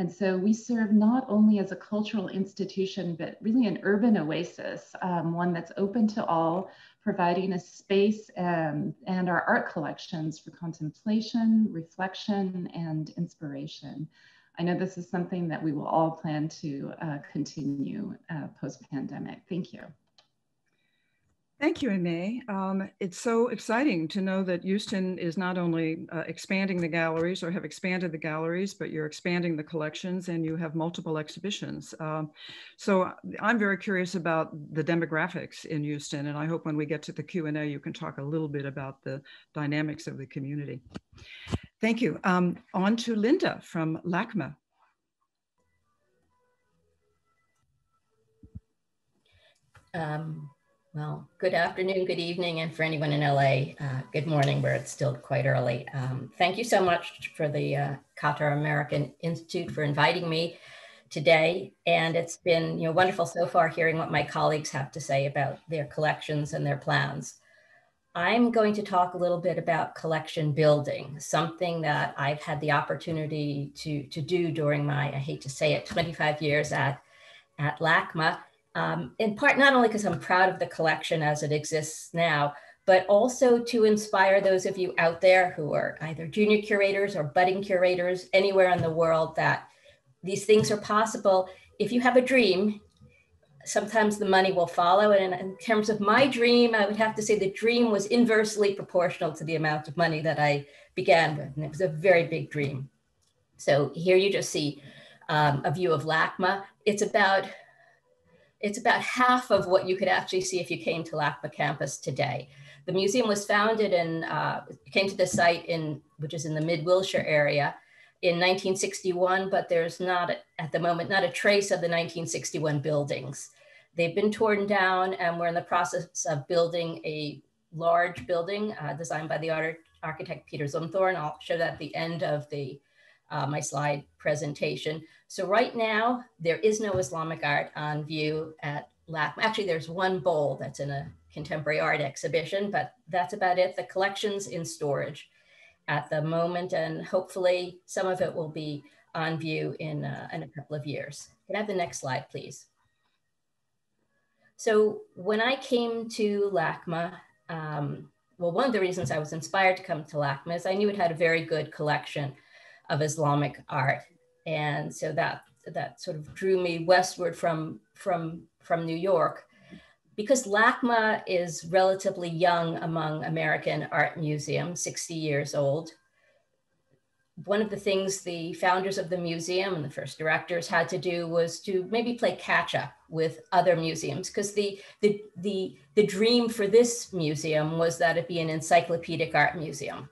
And so we serve not only as a cultural institution, but really an urban oasis, um, one that's open to all, providing a space and, and our art collections for contemplation, reflection, and inspiration. I know this is something that we will all plan to uh, continue uh, post-pandemic. Thank you. Thank you, Aimée. Um, it's so exciting to know that Houston is not only uh, expanding the galleries, or have expanded the galleries, but you're expanding the collections and you have multiple exhibitions. Um, so I'm very curious about the demographics in Houston, and I hope when we get to the Q and A, you can talk a little bit about the dynamics of the community. Thank you. Um, on to Linda from LACMA. Um. Well, good afternoon, good evening, and for anyone in L A, uh, good morning, where it's still quite early. Um, thank you so much for the uh, Qatar American Institute for inviting me today. And it's been, you know, wonderful so far hearing what my colleagues have to say about their collections and their plans. I'm going to talk a little bit about collection building, something that I've had the opportunity to, to do during my, I hate to say it, twenty-five years at, at LACMA. Um, in part, not only because I'm proud of the collection as it exists now, but also to inspire those of you out there who are either junior curators or budding curators anywhere in the world that these things are possible. If you have a dream, sometimes the money will follow. And in, in terms of my dream, I would have to say the dream was inversely proportional to the amount of money that I began with. And it was a very big dream. So here you just see um, a view of LACMA. It's about It's about half of what you could actually see if you came to LACMA campus today. The museum was founded and uh, came to the site in, which is in the mid-Wilshire area, in nineteen sixty-one, but there's not, at the moment, not a trace of the nineteen sixty-one buildings. They've been torn down, and we're in the process of building a large building uh, designed by the art architect Peter Zumthor, I'll show that at the end of the Uh, my slide presentation. So right now, there is no Islamic art on view at LACMA. Actually, there's one bowl that's in a contemporary art exhibition, but that's about it. The collection's in storage at the moment, and hopefully some of it will be on view in, uh, in a couple of years. Can I have the next slide, please? So when I came to LACMA, um, well, one of the reasons I was inspired to come to LACMA is I knew it had a very good collection of Islamic art. And so that, that sort of drew me westward from, from, from New York. Because LACMA is relatively young among American art museums, sixty years old, one of the things the founders of the museum and the first directors had to do was to maybe play catch up with other museums, because the, the, the, the dream for this museum was that it be an encyclopedic art museum.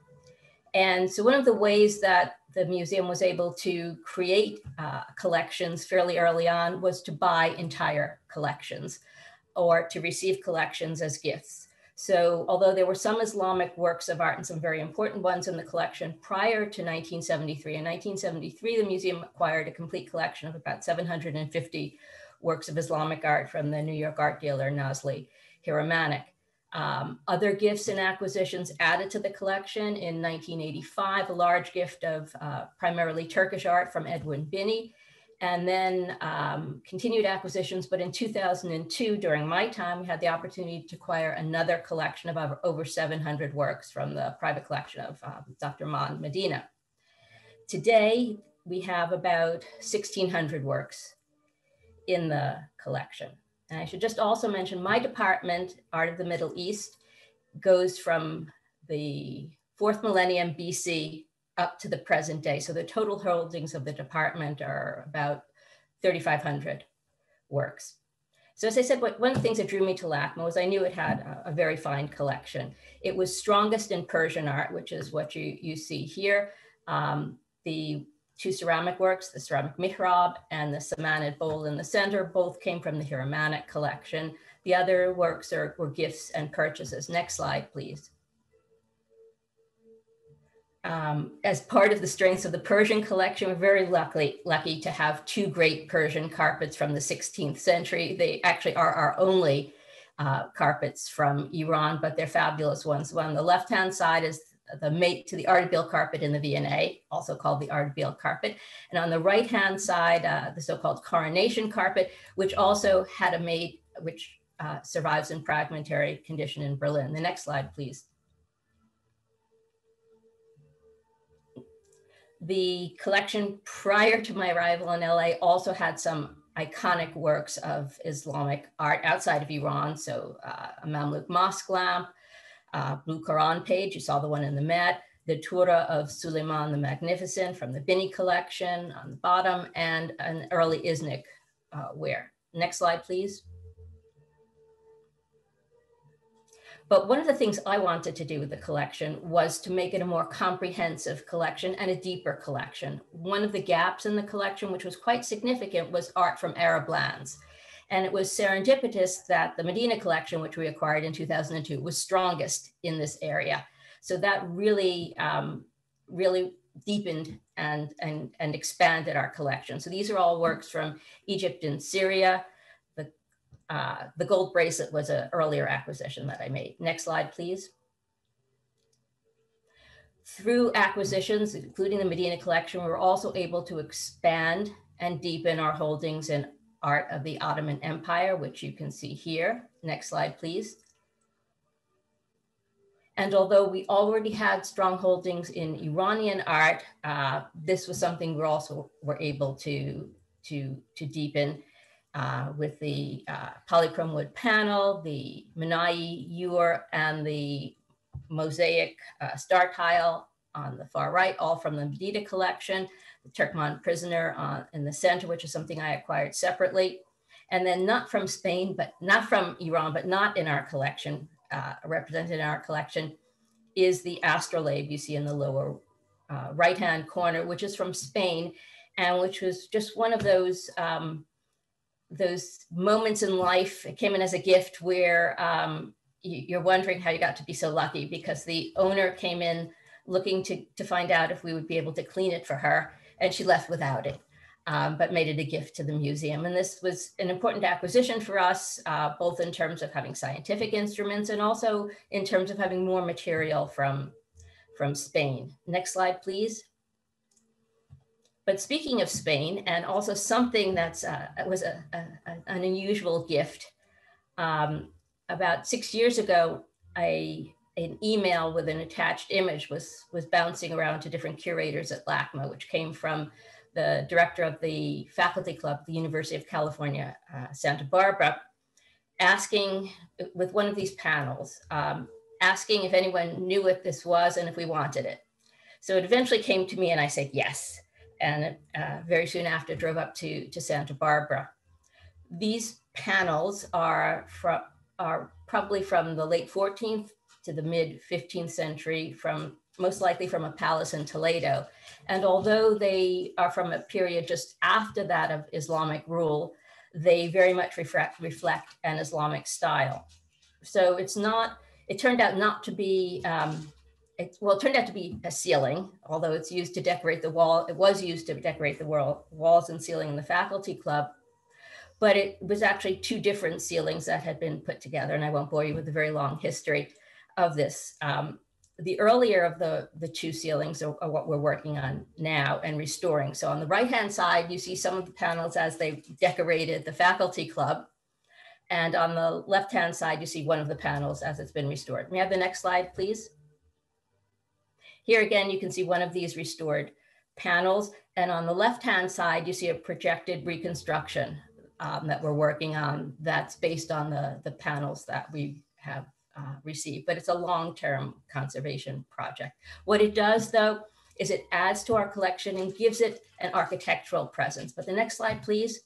And so one of the ways that the museum was able to create uh, collections fairly early on was to buy entire collections or to receive collections as gifts. So although there were some Islamic works of art and some very important ones in the collection prior to nineteen seventy-three, in nineteen seventy-three, the museum acquired a complete collection of about seven hundred fifty works of Islamic art from the New York art dealer, Nasli Hiramanik. Um, other gifts and acquisitions added to the collection. In nineteen eighty-five, a large gift of uh, primarily Turkish art from Edwin Binney, and then um, continued acquisitions. But in two thousand two, during my time, we had the opportunity to acquire another collection of over seven hundred works from the private collection of um, Doctor Mon Medina. Today, we have about sixteen hundred works in the collection. And I should just also mention my department, Art of the Middle East, goes from the fourth millennium B C up to the present day. So the total holdings of the department are about thirty-five hundred works. So as I said, what, one of the things that drew me to LACMA was I knew it had a, a very fine collection. It was strongest in Persian art, which is what you, you see here. Um, the two ceramic works, the ceramic mihrab and the Samanid bowl in the center, both came from the Hiramanik collection. The other works are, were gifts and purchases. Next slide, please. Um, as part of the strengths of the Persian collection, we're very lucky, lucky to have two great Persian carpets from the sixteenth century. They actually are our only uh, carpets from Iran, but they're fabulous ones. One on the left-hand side is the mate to the Ardabil carpet in the V and A, also called the Ardabil carpet. And on the right-hand side, uh, the so-called coronation carpet, which also had a mate, which uh, survives in fragmentary condition in Berlin. The next slide, please. The collection prior to my arrival in L A also had some iconic works of Islamic art outside of Iran. So uh, a Mamluk mosque lamp, Uh, Blue Quran page, you saw the one in the Met, the Turah of Suleiman the Magnificent from the Binney collection on the bottom, and an early Iznik uh, ware. Next slide, please. But one of the things I wanted to do with the collection was to make it a more comprehensive collection and a deeper collection. One of the gaps in the collection, which was quite significant, was art from Arab lands. And it was serendipitous that the Medina collection, which we acquired in two thousand two, was strongest in this area. So that really, um, really deepened and, and, and expanded our collection. So these are all works from Egypt and Syria. The, uh, the gold bracelet was an earlier acquisition that I made. Next slide, please. Through acquisitions, including the Medina collection, we were also able to expand and deepen our holdings in art of the Ottoman Empire, which you can see here. Next slide, please. And although we already had strong holdings in Iranian art, uh, this was something we also were able to, to, to deepen uh, with the uh, polychrome wood panel, the Menai Ur, and the mosaic uh, star tile on the far right, all from the Medina collection. The Turkmen prisoner uh, in the center, which is something I acquired separately. And then not from Spain, but not from Iran, but not in our collection, uh, represented in our collection, is the astrolabe you see in the lower uh, right-hand corner, which is from Spain, and which was just one of those, um, those moments in life. It came in as a gift where um, you're wondering how you got to be so lucky, because the owner came in looking to, to find out if we would be able to clean it for her, and she left without it, um, but made it a gift to the museum. And this was an important acquisition for us, uh, both in terms of having scientific instruments and also in terms of having more material from, from Spain. Next slide, please. But speaking of Spain, and also something that's uh, was a, a, an unusual gift, um, about six years ago, I an email with an attached image was, was bouncing around to different curators at LACMA, which came from the director of the faculty club at the University of California, uh, Santa Barbara. asking with one of these panels, um, asking if anyone knew what this was and if we wanted it. So it eventually came to me and I said yes. And uh, very soon after drove up to, to Santa Barbara. These panels are, from, are probably from the late fourteenth to the mid fifteenth century, from most likely from a palace in Toledo. And although they are from a period just after that of Islamic rule, they very much reflect, reflect an Islamic style. So it's not, it turned out not to be, um, it, well, it turned out to be a ceiling, although it's used to decorate the wall. It was used to decorate the wall, walls and ceiling in the faculty club, but it was actually two different ceilings that had been put together. And I won't bore you with the very long history of this. Um, the earlier of the, the two ceilings are, are what we're working on now and restoring. So on the right-hand side, you see some of the panels as they decorated the faculty club. And on the left-hand side, you see one of the panels as it's been restored. May I have the next slide, please? Here again, you can see one of these restored panels. And on the left-hand side, you see a projected reconstruction um, that we're working on that's based on the, the panels that we have Uh, receive, but it's a long-term conservation project. What it does though, is it adds to our collection and gives it an architectural presence. But the next slide, please.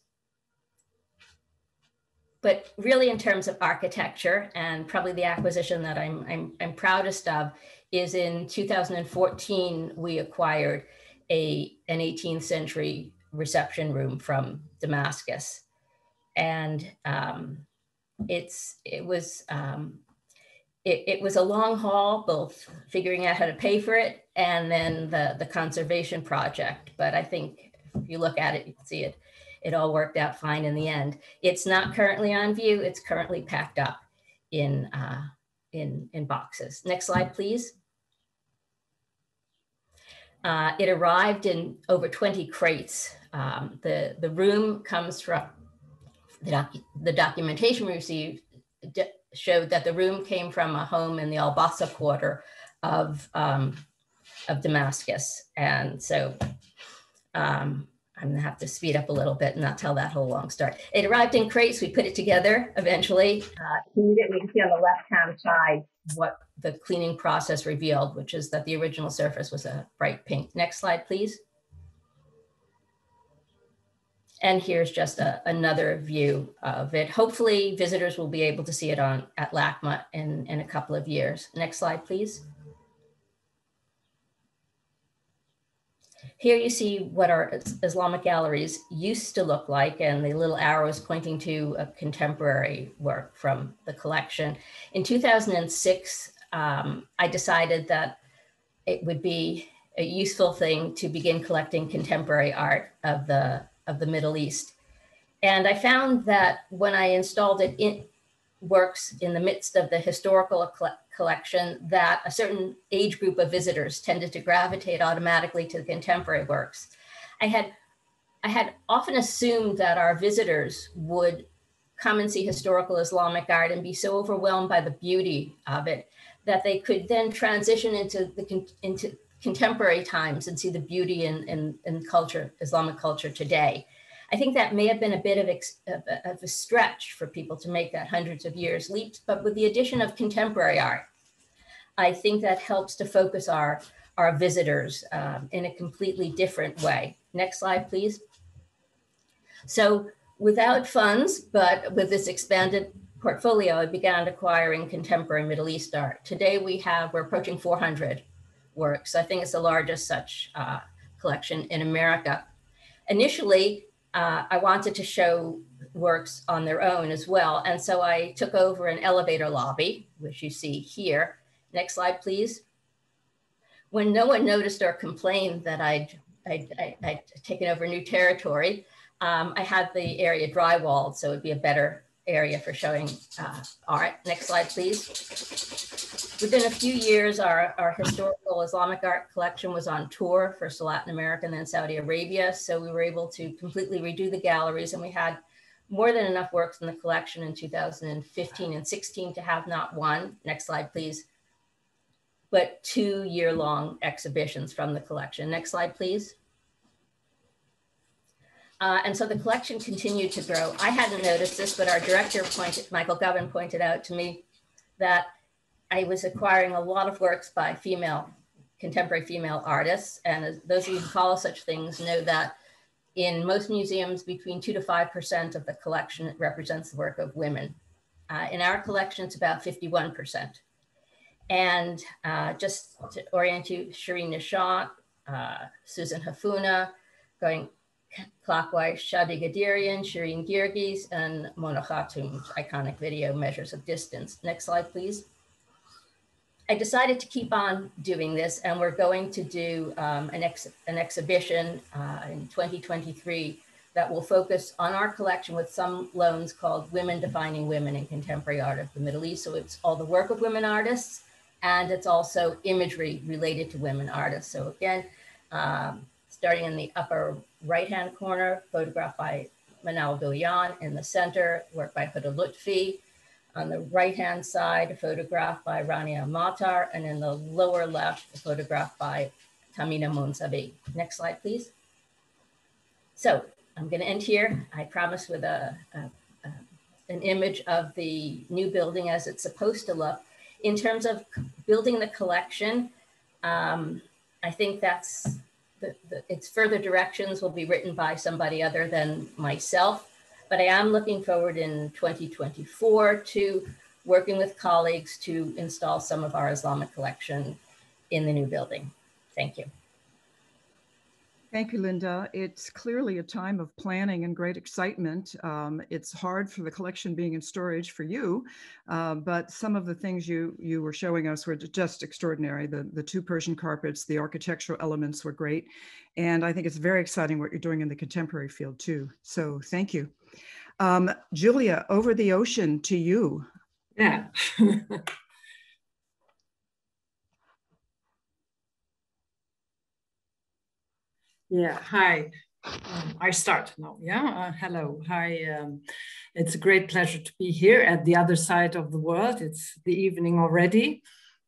But really in terms of architecture, and probably the acquisition that I'm, I'm, I'm proudest of is in two thousand fourteen, we acquired a, an eighteenth century reception room from Damascus. And um, it's, it was, um, It, it was a long haul, both figuring out how to pay for it and then the, the conservation project. But I think if you look at it, you can see it. It all worked out fine in the end. It's not currently on view. It's currently packed up in, uh, in, in boxes. Next slide, please. Uh, it arrived in over twenty crates. Um, the, the room comes from, the, docu the documentation we received showed that the room came from a home in the Al-Bassa quarter of, um, of Damascus. And so um, I'm gonna have to speed up a little bit and not tell that whole long story. It arrived in crates, we put it together eventually. Uh, we can see on the left-hand side what the cleaning process revealed, which is that the original surface was a bright pink. Next slide, please. And here's just a, another view of it. Hopefully visitors will be able to see it on at LACMA in, in a couple of years. Next slide, please. Here you see what our Islamic galleries used to look like, and the little arrows pointing to a contemporary work from the collection. In two thousand six, um, I decided that it would be a useful thing to begin collecting contemporary art of the of the Middle East. And I found that when I installed it in works in the midst of the historical collection, that a certain age group of visitors tended to gravitate automatically to the contemporary works. I had, I had often assumed that our visitors would come and see historical Islamic art and be so overwhelmed by the beauty of it, that they could then transition into the into contemporary times and see the beauty in, in, in culture, Islamic culture today. I think that may have been a bit of, ex, of, a, of a stretch for people to make that hundreds of years leap, but with the addition of contemporary art, I think that helps to focus our, our visitors um, in a completely different way. Next slide, please. So without funds, but with this expanded portfolio, I began acquiring contemporary Middle East art. Today we have, we're approaching four hundred works. I think it's the largest such uh, collection in America. Initially, uh, I wanted to show works on their own as well. And so I took over an elevator lobby, which you see here. Next slide, please. When no one noticed or complained that I'd, I'd, I'd, I'd taken over new territory, um, I had the area drywalled, so it'd be a better area for showing uh, art. Next slide, please. Within a few years, our, our historical Islamic art collection was on tour, first to Latin America and then Saudi Arabia. So we were able to completely redo the galleries, and we had more than enough works in the collection in two thousand fifteen and sixteen to have not one, next slide, please, but two year long exhibitions from the collection. Next slide, please. Uh, and so the collection continued to grow. I hadn't noticed this, but our director pointed, Michael Govan pointed out to me that I was acquiring a lot of works by female, contemporary female artists. And those of you who follow such things know that in most museums, between two to five percent of the collection represents the work of women. Uh, in our collection, it's about fifty-one percent. And uh, just to orient you, Shireen Nishant, uh, Susan Hafuna, going clockwise, Shadi Gadirian, Shireen Girgis, and Mona Khatum's iconic video, Measures of Distance. Next slide, please. I decided to keep on doing this, and we're going to do um, an, ex an exhibition uh, in twenty twenty-three that will focus on our collection with some loans called Women Defining Women in Contemporary Art of the Middle East. So it's all the work of women artists, and it's also imagery related to women artists. So again, um, starting in the upper right-hand corner, photograph by Manal Bilyan, in the center, work by Huda Lutfi. On the right-hand side, a photograph by Rania Matar, and in the lower left, a photograph by Tamina Monsabi. Next slide, please. So I'm going to end here, I promise, with a, a, a, an image of the new building as it's supposed to look. In terms of building the collection, um, I think that's, the, the, its further directions will be written by somebody other than myself. But I am looking forward in twenty twenty-four to working with colleagues to install some of our Islamic collection in the new building. Thank you. Thank you, Linda. It's clearly a time of planning and great excitement. Um, it's hard for the collection being in storage for you, uh, but some of the things you, you were showing us were just extraordinary. The, the two Persian carpets, the architectural elements were great. And I think it's very exciting what you're doing in the contemporary field too. So thank you. Um, Julia, over the ocean to you. Yeah. Yeah, hi. Um, I start now. Yeah, uh, hello. Hi. Um, it's a great pleasure to be here at the other side of the world. It's the evening already.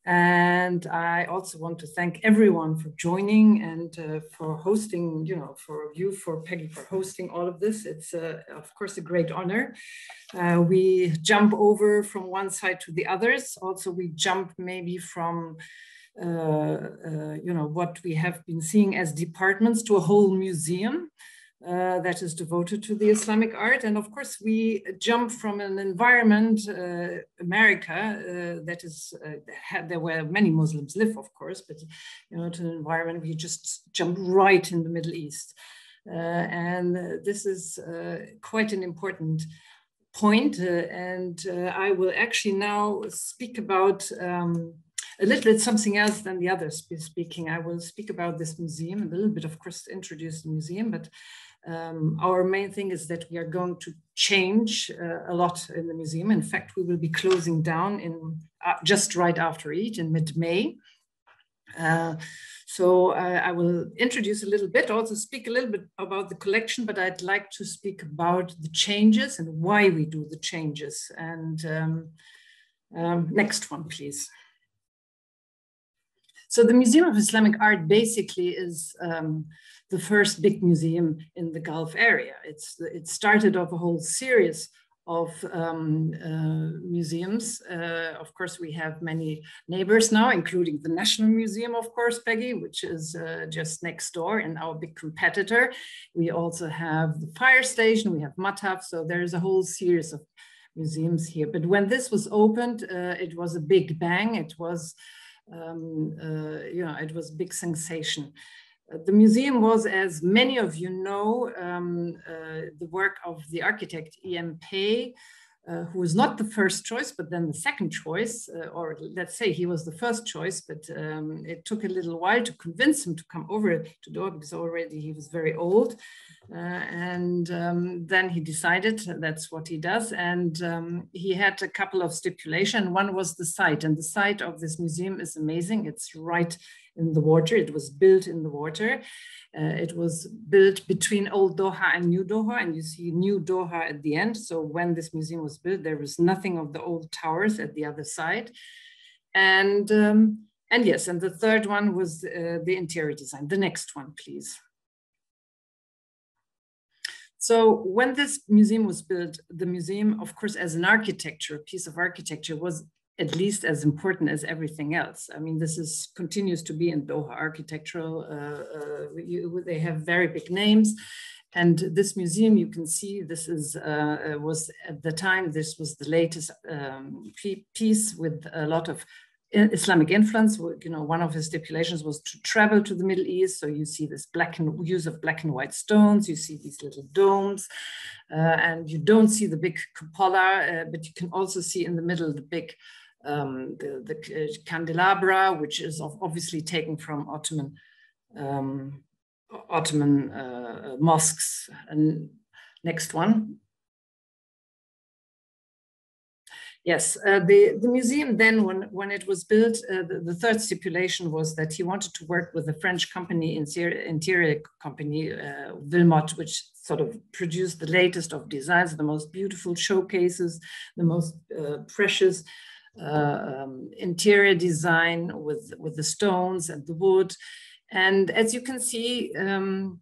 And I also want to thank everyone for joining and uh, for hosting, you know, for you, for Peggy, for hosting all of this. It's, uh, of course, a great honor. Uh, we jump over from one side to the others. Also, we jump maybe from Uh, uh, you know, what we have been seeing as departments to a whole museum uh, that is devoted to the Islamic art. And of course, we jump from an environment, uh, America, uh, that is, uh, had, there were many Muslims live, of course, but, you know, to an environment, we just jump right in the Middle East. Uh, and uh, this is uh, quite an important point. Uh, and uh, I will actually now speak about um, a little bit something else than the others speaking. I will speak about this museum, a little bit, of course, introduce the museum, but um, our main thing is that we are going to change uh, a lot in the museum. In fact, we will be closing down in uh, just right after Eid in mid-May. Uh, so I, I will introduce a little bit, also speak a little bit about the collection, but I'd like to speak about the changes and why we do the changes. And um, um, next one, please. So the Museum of Islamic Art basically is um, the first big museum in the Gulf area. It's, it started off a whole series of um, uh, museums. Uh, of course, we have many neighbors now, including the National Museum, of course, Peggy, which is uh, just next door and our big competitor. We also have the fire station, we have Mataf, so there is a whole series of museums here. But when this was opened, uh, it was a big bang. It was Um, uh, you know, it was a big sensation. Uh, the museum was, as many of you know, um, uh, the work of the architect E M Pei, uh, who was not the first choice, but then the second choice, uh, or let's say he was the first choice, but um, it took a little while to convince him to come over to Doha because already he was very old. Uh, and um, then he decided that's what he does. And um, he had a couple of stipulations. One was the site, and the site of this museum is amazing. It's right in the water. It was built in the water. Uh, it was built between Old Doha and New Doha, and you see New Doha at the end. So when this museum was built, there was nothing of the old towers at the other side. And, um, and yes, and the third one was uh, the interior design. The next one, please. So when this museum was built, the museum, of course, as an architecture, a piece of architecture, was at least as important as everything else. I mean, this is continues to be in Doha architectural. Uh, uh, you, they have very big names. And this museum, you can see, this is uh, was at the time, this was the latest um, piece with a lot of Islamic influence. You know, one of his stipulations was to travel to the Middle East. So you see this black and use of black and white stones. You see these little domes, uh, and you don't see the big cupola, uh, but you can also see in the middle the big um, the, the uh, candelabra, which is obviously taken from Ottoman. Um, Ottoman uh, mosques. And next one. Yes, uh, the, the museum then, when, when it was built, uh, the, the third stipulation was that he wanted to work with a French company, interior, interior company, uh, Wilmot, which sort of produced the latest of designs, the most beautiful showcases, the most uh, precious uh, um, interior design with, with the stones and the wood. And as you can see, um,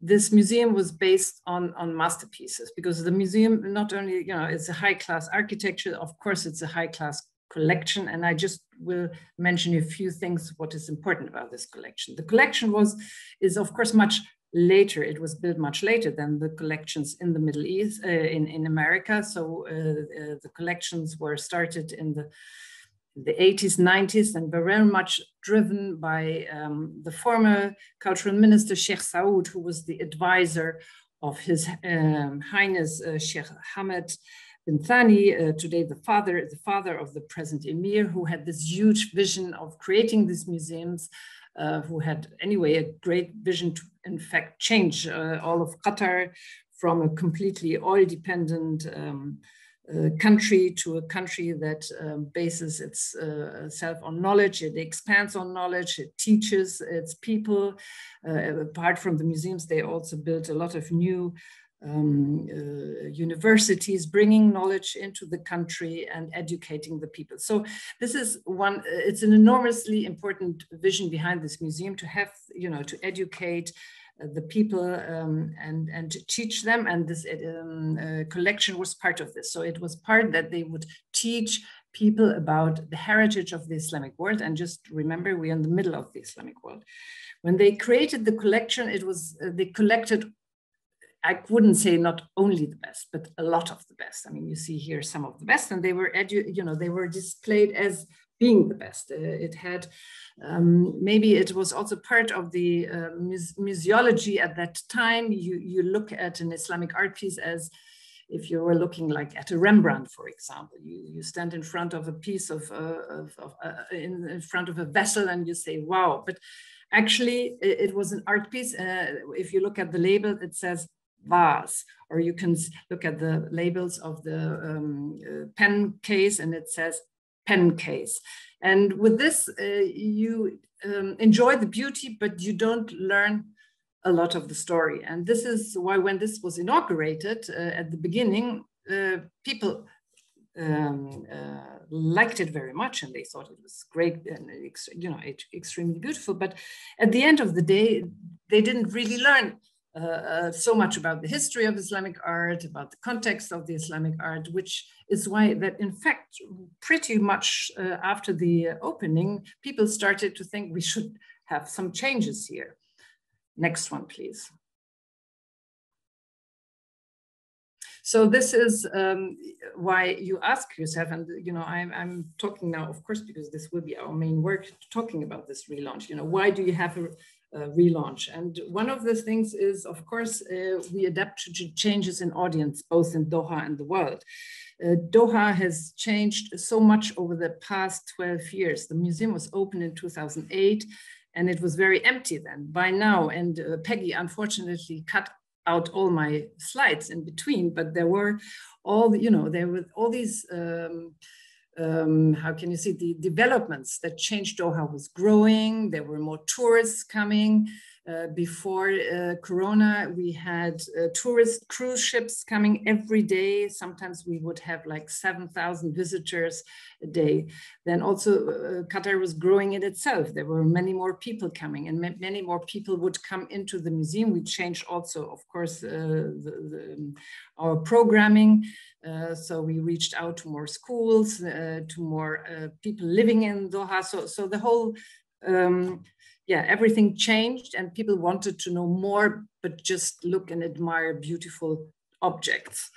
this museum was based on, on masterpieces, because the museum not only, you know, it's a high-class architecture, of course, it's a high-class collection. And I just will mention a few things, what is important about this collection. The collection was, is of course much later, it was built much later than the collections in the Middle East, uh, in, in America. So uh, uh, the collections were started in the the eighties, nineties, and were very much driven by um, the former cultural minister, Sheikh Saud, who was the advisor of His um, Highness uh, Sheikh Hamad bin Thani, uh, today the father, the father of the present emir, who had this huge vision of creating these museums, uh, who had anyway a great vision to, in fact, change uh, all of Qatar from a completely oil-dependent um, Uh, country to a country that um, bases its uh, self on knowledge. It expands on knowledge, it teaches its people. Uh, apart from the museums, they also built a lot of new um, uh, universities, bringing knowledge into the country and educating the people. So this is one, it's an enormously important vision behind this museum, to have, you know, to educate the people um, and, and to teach them. And this um, uh, collection was part of this. So it was part that they would teach people about the heritage of the Islamic world. And just remember, we are in the middle of the Islamic world. When they created the collection, it was, uh, they collected, I wouldn't say not only the best, but a lot of the best. I mean, you see here some of the best, and they were, edu you know, they were displayed as being the best. Uh, it had, um, maybe it was also part of the uh, muse museology at that time. You, you look at an Islamic art piece as if you were looking like at a Rembrandt, for example. You, you stand in front of a piece of, uh, of, of uh, in, in front of a vessel, and you say, wow. But actually it, it was an art piece. Uh, if you look at the label, it says vase, or you can look at the labels of the um, uh, pen case, and it says pen case. And with this, uh, you um, enjoy the beauty, but you don't learn a lot of the story. And this is why when this was inaugurated uh, at the beginning, uh, people um, uh, liked it very much, and they thought it was great and, you know, it, extremely beautiful. But at the end of the day, they didn't really learn Uh, uh, so much about the history of Islamic art, about the context of the Islamic art, which is why that, in fact, pretty much uh, after the opening, people started to think we should have some changes here. Next one, please. So this is um, why you ask yourself, and you know, I'm, I'm talking now, of course, because this will be our main work, talking about this relaunch. You know, why do you have a Uh, relaunch? And one of the things is, of course, uh, we adapt to changes in audience, both in Doha and the world. Uh, Doha has changed so much over the past twelve years. The museum was opened in two thousand eight, and it was very empty then. By now, and uh, Peggy unfortunately cut out all my slides in between, but there were all, the, you know, there were all these um, Um, how can you see the developments that changed Doha was growing. There were more tourists coming. Uh, before uh, Corona, we had uh, tourist cruise ships coming every day. Sometimes we would have like seven thousand visitors a day. Then also uh, Qatar was growing in itself. There were many more people coming, and many more people would come into the museum. We changed also, of course, uh, the, the, our programming. Uh, so we reached out to more schools, uh, to more uh, people living in Doha. So, so the whole um, Yeah, everything changed, and people wanted to know more, but just look and admire beautiful objects.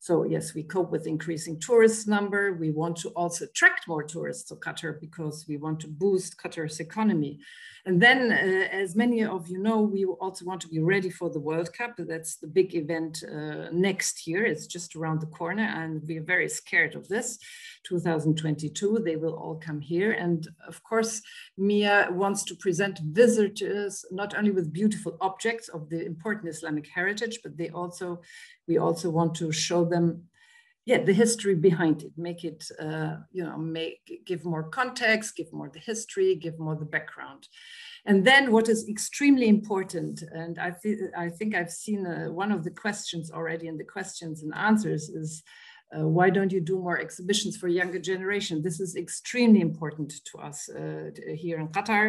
So yes, we cope with increasing tourist number. We want to also attract more tourists to Qatar because we want to boost Qatar's economy. And then, uh, as many of you know, we also want to be ready for the World Cup. That's the big event uh, next year. It's just around the corner, and we're very scared of this. twenty twenty-two, they will all come here. And of course, Mia wants to present visitors not only with beautiful objects of the important Islamic heritage, but they also, we also want to show them, yeah, the history behind it, make it, uh, you know, make, give more context, give more the history, give more the background. And then what is extremely important, and I, th I think I've seen uh, one of the questions already in the questions and answers is, uh, why don't you do more exhibitions for younger generation? This is extremely important to us uh, here in Qatar.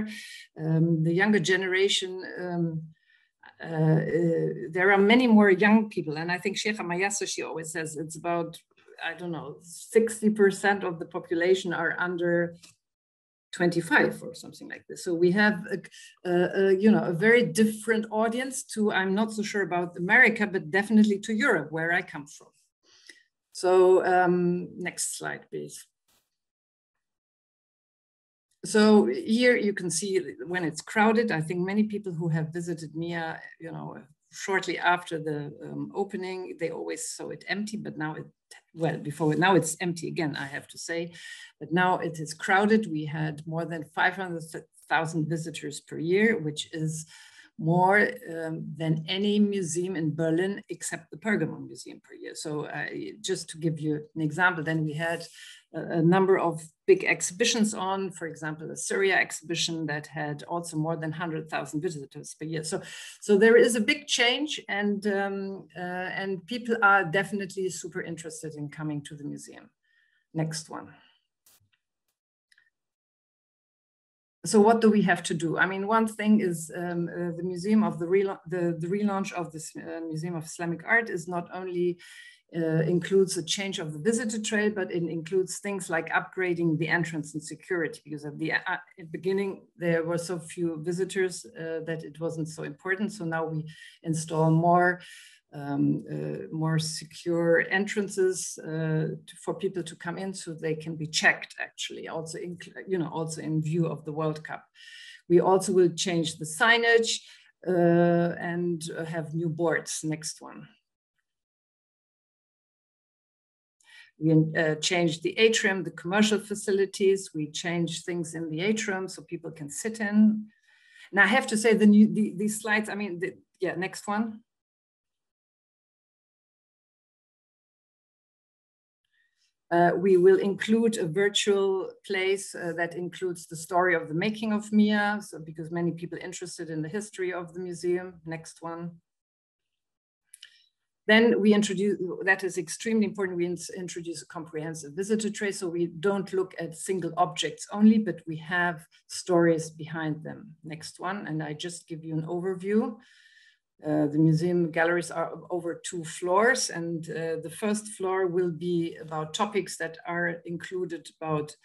Um, the younger generation, um, Uh, uh, there are many more young people, and I think Sheikha Mayassa, she always says it's about, I don't know, sixty percent of the population are under twenty-five or something like this. So we have, a, a, a, you know, a very different audience to, I'm not so sure about America, but definitely to Europe, where I come from. So um, next slide, please. So here you can see when it's crowded, I think many people who have visited M I A, you know, shortly after the um, opening, they always saw it empty, but now it, well, before now it's empty again, I have to say, but now it is crowded. We had more than five hundred thousand visitors per year, which is more um, than any museum in Berlin, except the Pergamon Museum per year. So uh, just to give you an example, then we had a, a number of big exhibitions on, for example, the Syria exhibition that had also more than one hundred thousand visitors per year. So, so there is a big change, and, um, uh, and people are definitely super interested in coming to the museum. Next one. So what do we have to do? I mean, one thing is um, uh, the museum of the, rela the, the relaunch of this uh, Museum of Islamic Art is not only uh, includes a change of the visitor trail, but it includes things like upgrading the entrance and security, because at the, uh, at the beginning, there were so few visitors uh, that it wasn't so important. So now we install more Um, uh, more secure entrances uh, to, for people to come in, so they can be checked. Actually, also in you know also in view of the World Cup, we also will change the signage uh, and have new boards. Next one, we uh, changed the atrium, the commercial facilities. We changed things in the atrium so people can sit in. And I have to say the new the, these slides. I mean, the, yeah, next one. Uh, we will include a virtual place uh, that includes the story of the making of M I A, so because many people interested in the history of the museum. Next one. Then we introduce, that is extremely important, we introduce a comprehensive visitor trail, so we don't look at single objects only, but we have stories behind them. Next one, and I just give you an overview. Uh, the museum galleries are over two floors, and uh, the first floor will be about topics that are included about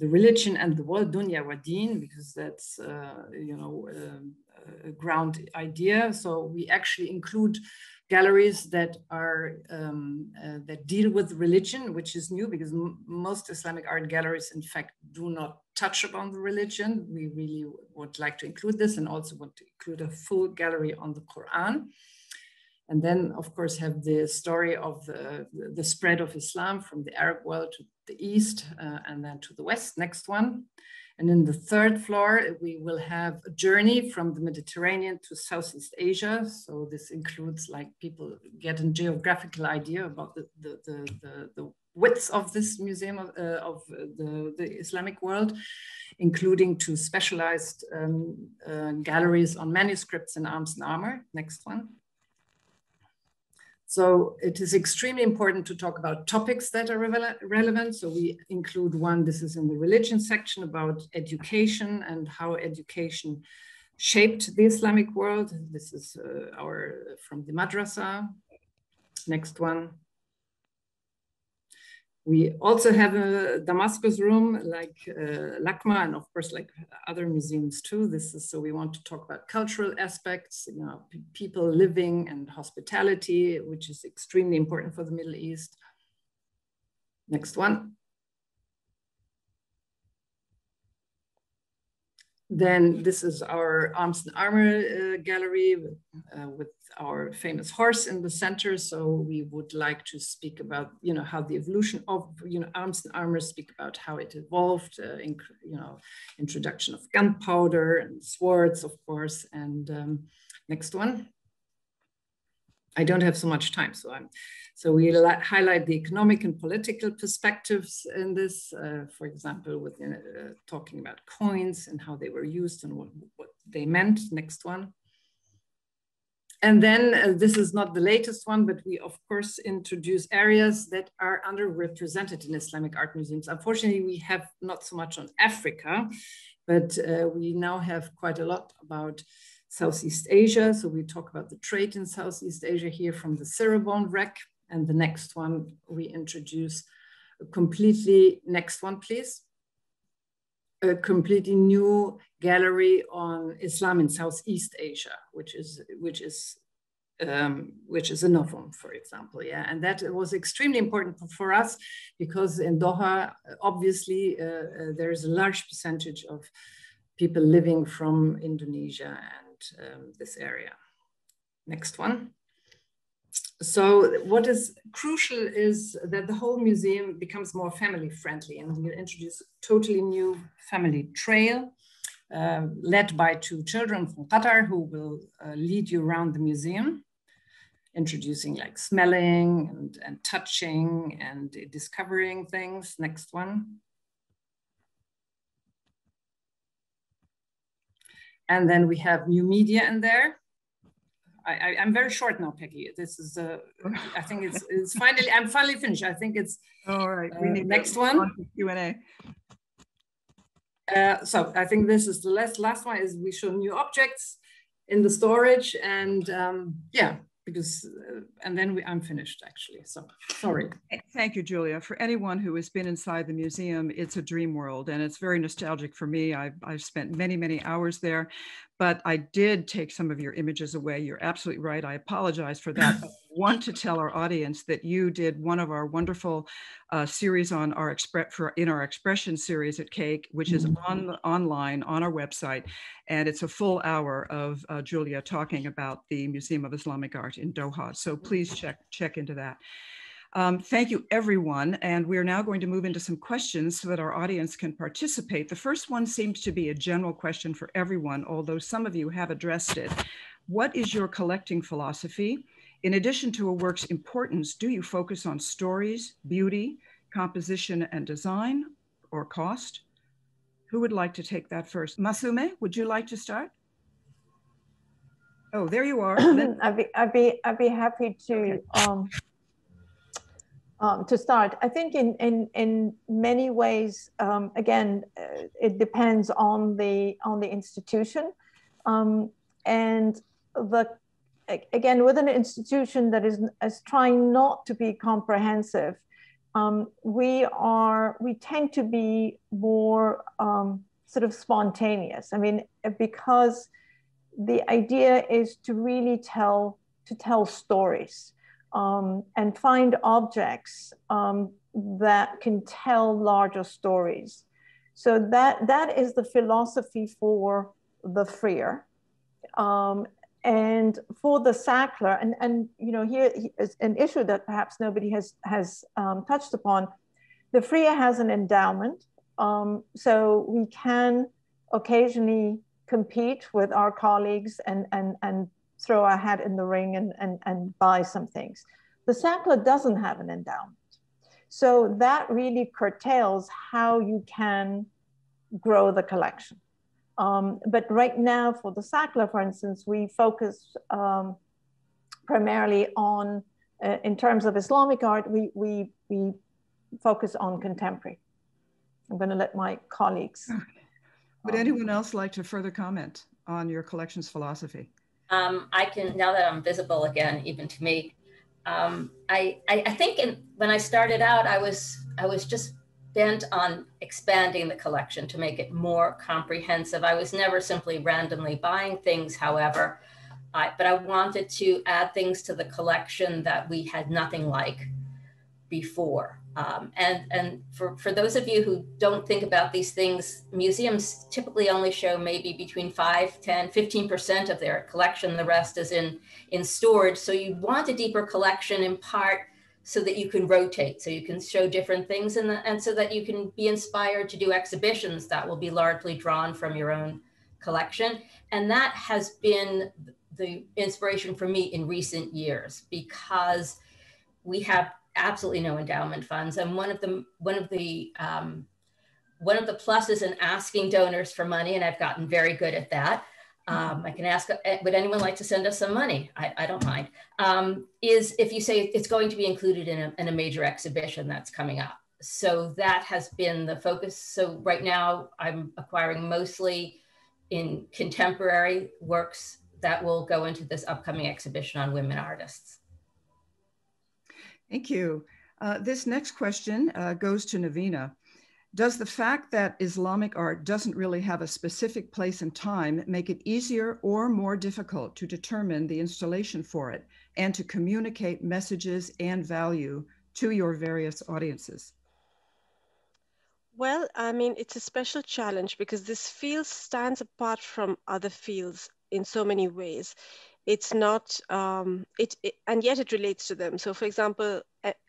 the religion and the world, dunya wa deen, because that's uh, you know uh, a ground idea. So we actually include galleries that are um, uh, that deal with religion, which is new, because m most Islamic art galleries, in fact, do not touch upon the religion. We really would like to include this, and also want to include a full gallery on the Quran. And then, of course, have the story of the, the spread of Islam from the Arab world to the East uh, and then to the West. Next one. And in the third floor, we will have a journey from the Mediterranean to Southeast Asia. So this includes like people get a geographical idea about the, the, the, the, the width of this museum of, uh, of the, the Islamic world, including two specialized um, uh, galleries on manuscripts and arms and armor. Next one. So it is extremely important to talk about topics that are re relevant. So we include one, this is in the religion section, about education and how education shaped the Islamic world. This is uh, our from the madrasa. Next one. We also have a Damascus room, like uh, LACMA, and of course, like other museums too. This is, so we want to talk about cultural aspects, you know, people living and hospitality, which is extremely important for the Middle East. Next one. Then this is our Arms and Armor uh, gallery with, uh, with our famous horse in the center. So we would like to speak about, you know, how the evolution of, you know, arms and armor, speak about how it evolved, uh, in, you know, introduction of gunpowder and swords, of course. And um, next one. I don't have so much time, so I'm. So we highlight the economic and political perspectives in this, uh, for example, with uh, talking about coins and how they were used and what, what they meant. Next one. And then uh, this is not the latest one, but we of course introduce areas that are underrepresented in Islamic art museums. Unfortunately, we have not so much on Africa, but uh, we now have quite a lot about Southeast Asia. So we talk about the trade in Southeast Asia here from the Cirebon wreck. And the next one, we introduce a completely, next one please, a completely new gallery on Islam in Southeast Asia, which is, which is, um, which is a novum, for example. Yeah, and that was extremely important for us because in Doha, obviously, uh, uh, there is a large percentage of people living from Indonesia and um, this area. Next one. So what is crucial is that the whole museum becomes more family friendly, and we introduce a totally new family trail uh, led by two children from Qatar who will uh, lead you around the museum, introducing like smelling and, and touching and discovering things. Next one. And then we have new media in there. I, I, I'm very short now, Peggy. This is, uh, I think it's, it's finally, I'm finally finished. I think it's, all right, we uh, need next one. Q and A. Uh, so I think this is the last, last one is we show new objects in the storage and um, yeah, because, uh, and then we, I'm finished actually, so sorry. Thank you, Julia. For anyone who has been inside the museum, it's a dream world and it's very nostalgic for me. I've, I've spent many, many hours there, but I did take some of your images away. You're absolutely right. I apologize for that. But I want to tell our audience that you did one of our wonderful uh, series on our expre for, in our expression series at CAIC, which is on online on our website. And it's a full hour of uh, Julia talking about the Museum of Islamic Art in Doha. So please check, check into that. Um, thank you, everyone. And we're now going to move into some questions so that our audience can participate. The first one seems to be a general question for everyone, although some of you have addressed it. What is your collecting philosophy? In addition to a work's importance, do you focus on stories, beauty, composition, and design, or cost? Who would like to take that first? Massumeh, would you like to start? Oh, there you are. I'd be, I'd be, I'd be happy to... Okay. Um... Um, to start, I think in in in many ways, um, again, uh, it depends on the on the institution, um, and the again with an institution that is is trying not to be comprehensive, um, we are we tend to be more um, sort of spontaneous. I mean, because the idea is to really tell to tell stories. Um, and find objects um, that can tell larger stories. So that, that is the philosophy for the Freer um, and for the Sackler. And, and you know, here is an issue that perhaps nobody has, has um, touched upon. The Freer has an endowment. Um, so we can occasionally compete with our colleagues and, and, and throw our hat in the ring and, and, and buy some things. The Sackler doesn't have an endowment. So that really curtails how you can grow the collection. Um, but right now for the Sackler, for instance, we focus um, primarily on, uh, in terms of Islamic art, we, we, we focus on contemporary. I'm going to let my colleagues. Would um, anyone else like to further comment on your collection's philosophy? Um, I can, now that I'm visible again, even to me, um, I, I, I think in, when I started out, I was, I was just bent on expanding the collection to make it more comprehensive. I was never simply randomly buying things, however, I, but I wanted to add things to the collection that we had nothing like before. Um, and and for, for those of you who don't think about these things, museums typically only show maybe between five, ten, fifteen percent of their collection. The rest is in, in storage. So you want a deeper collection in part so that you can rotate, so you can show different things in the, and so that you can be inspired to do exhibitions that will be largely drawn from your own collection. And that has been the inspiration for me in recent years, because we have absolutely no endowment funds, and one of the one of the um, one of the pluses in asking donors for money, and I've gotten very good at that. Um, I can ask, would anyone like to send us some money? I, I don't mind. Um, is if you say it's going to be included in a, in a major exhibition that's coming up. So that has been the focus. So right now I'm acquiring mostly in contemporary works that will go into this upcoming exhibition on women artists. Thank you. Uh, this next question uh, goes to Navina. Does the fact that Islamic art doesn't really have a specific place and time make it easier or more difficult to determine the installation for it and to communicate messages and value to your various audiences? Well, I mean, it's a special challenge because this field stands apart from other fields in so many ways. It's not, um, it, it, and yet it relates to them. So for example,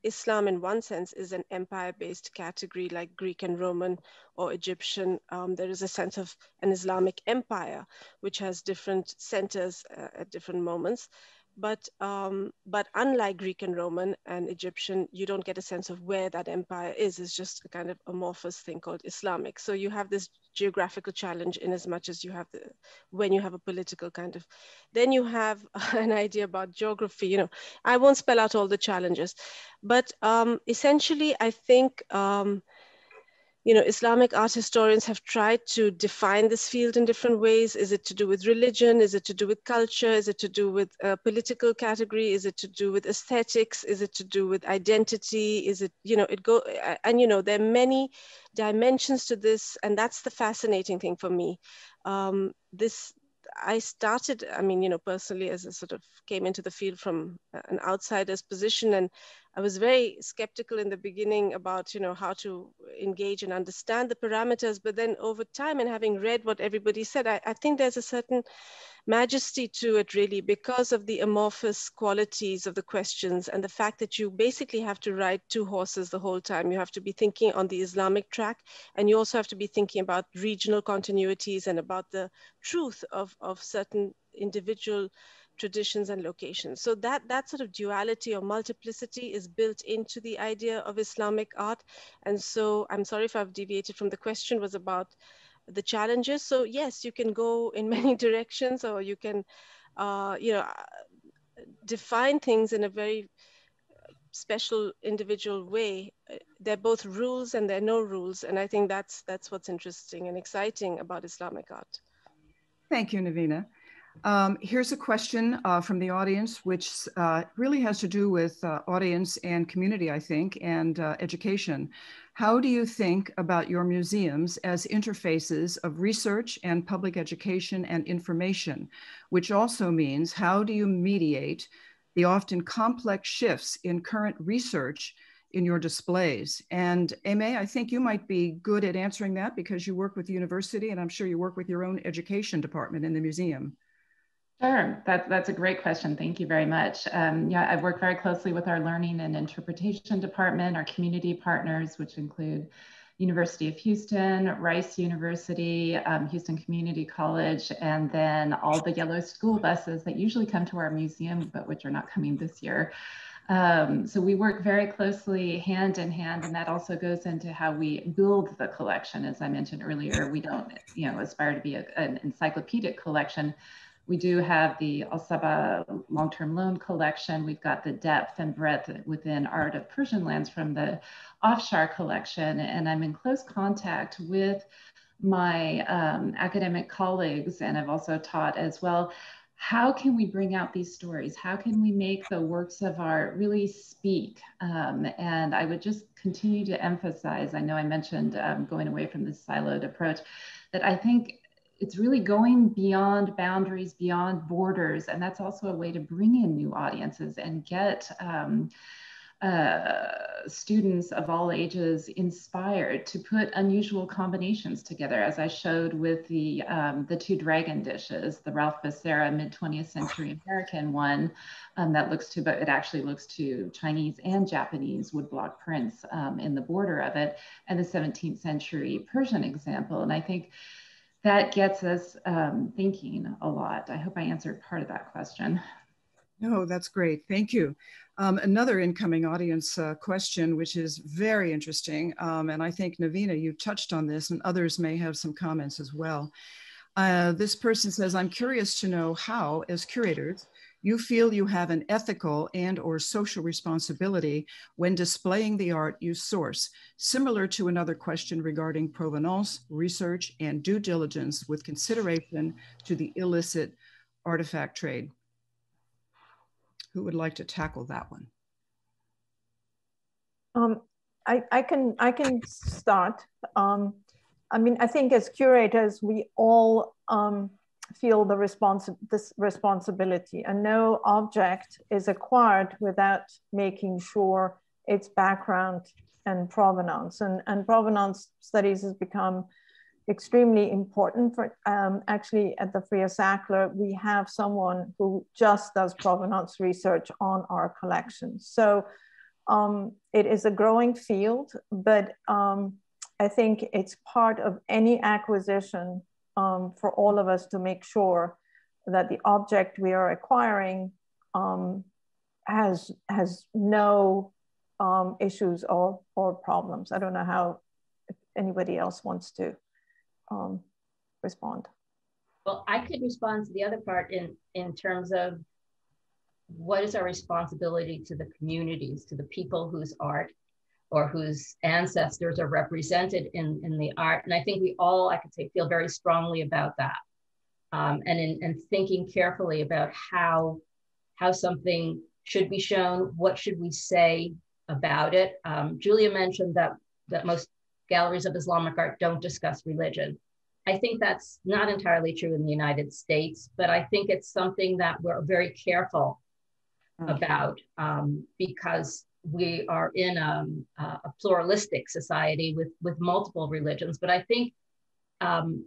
Islam in one sense is an empire-based category like Greek and Roman or Egyptian. Um, there is a sense of an Islamic empire, which has different centers uh, at different moments. But, um, but unlike Greek and Roman and Egyptian, you don't get a sense of where that empire is. It's just a kind of amorphous thing called Islamic. So you have this geographical challenge in as much as you have the, when you have a political kind of, then you have an idea about geography. You know, I won't spell out all the challenges, but um, essentially I think, um, you know, Islamic art historians have tried to define this field in different ways. Is it to do with religion? Is it to do with culture? Is it to do with uh, political category? Is it to do with aesthetics? Is it to do with identity? Is it, you know, it go, and you know, there are many dimensions to this, and that's the fascinating thing for me. Um, this, I started, I mean, you know, personally as I sort of came into the field from an outsider's position, and I was very skeptical in the beginning about, you know, how to engage and understand the parameters, but then over time and having read what everybody said, I, I think there's a certain majesty to it really because of the amorphous qualities of the questions and the fact that you basically have to ride two horses the whole time. You have to be thinking on the Islamic track, and you also have to be thinking about regional continuities and about the truth of, of certain individual traditions and locations. So that, that sort of duality or multiplicity is built into the idea of Islamic art. And so I'm sorry if I've deviated from the question, was about the challenges. So yes, you can go in many directions, or you can, uh, you know, define things in a very special individual way. They're both rules and there are no rules. And I think that's, that's what's interesting and exciting about Islamic art. Thank you, Navina. Um, here's a question uh, from the audience, which uh, really has to do with uh, audience and community, I think, and uh, education. How do you think about your museums as interfaces of research and public education and information, which also means how do you mediate the often complex shifts in current research in your displays? And Aimée, I think you might be good at answering that because you work with the university, and I'm sure you work with your own education department in the museum. Sure, that, that's a great question. Thank you very much. Um, yeah, I've worked very closely with our learning and interpretation department, our community partners, which include University of Houston, Rice University, um, Houston Community College, and then all the yellow school buses that usually come to our museum, but which are not coming this year. Um, so we work very closely hand in hand, and that also goes into how we build the collection. As I mentioned earlier, we don't, you know, aspire to be a, an encyclopedic collection. We do have the Al-Sabah long-term loan collection. We've got the depth and breadth within Art of Persian Lands from the Offshar collection. And I'm in close contact with my um, academic colleagues, and I've also taught as well. How can we bring out these stories? How can we make the works of art really speak? Um, and I would just continue to emphasize, I know I mentioned um, going away from this siloed approach, that I think it's really going beyond boundaries, beyond borders. And that's also a way to bring in new audiences and get um, uh, students of all ages inspired to put unusual combinations together, as I showed with the, um, the two dragon dishes, the Ralph Becerra mid twentieth century American one um, that looks to, but it actually looks to Chinese and Japanese woodblock prints um, in the border of it, and the seventeenth century Persian example. And I think that gets us um, thinking a lot. I hope I answered part of that question. No, that's great. Thank you. Um, another incoming audience uh, question, which is very interesting. Um, and I think, Navina, you touched on this, and others may have some comments as well. Uh, this person says, I'm curious to know how, as curators, you feel you have an ethical and or social responsibility when displaying the art you source, similar to another question regarding provenance, research, and due diligence with consideration to the illicit artifact trade. Who would like to tackle that one? Um, I, I, can, I can start. Um, I mean, I think as curators, we all, um, feel the responsi- this responsibility, and no object is acquired without making sure its background and provenance. And, and provenance studies has become extremely important for, um, actually at the Freer Sackler, we have someone who just does provenance research on our collections. So um, it is a growing field, but um, I think it's part of any acquisition Um, for all of us to make sure that the object we are acquiring um, has, has no um, issues or, or problems. I don't know how, if anybody else wants to um, respond. Well, I could respond to the other part in, in terms of what is our responsibility to the communities, to the people whose art or whose ancestors are represented in, in the art. And I think we all, I could say, feel very strongly about that. Um, and in and thinking carefully about how, how something should be shown, what should we say about it. Um, Julia mentioned that, that most galleries of Islamic art don't discuss religion. I think that's not entirely true in the United States, but I think it's something that we're very careful okay. about um, because we are in a, a pluralistic society with, with multiple religions. But I think, um,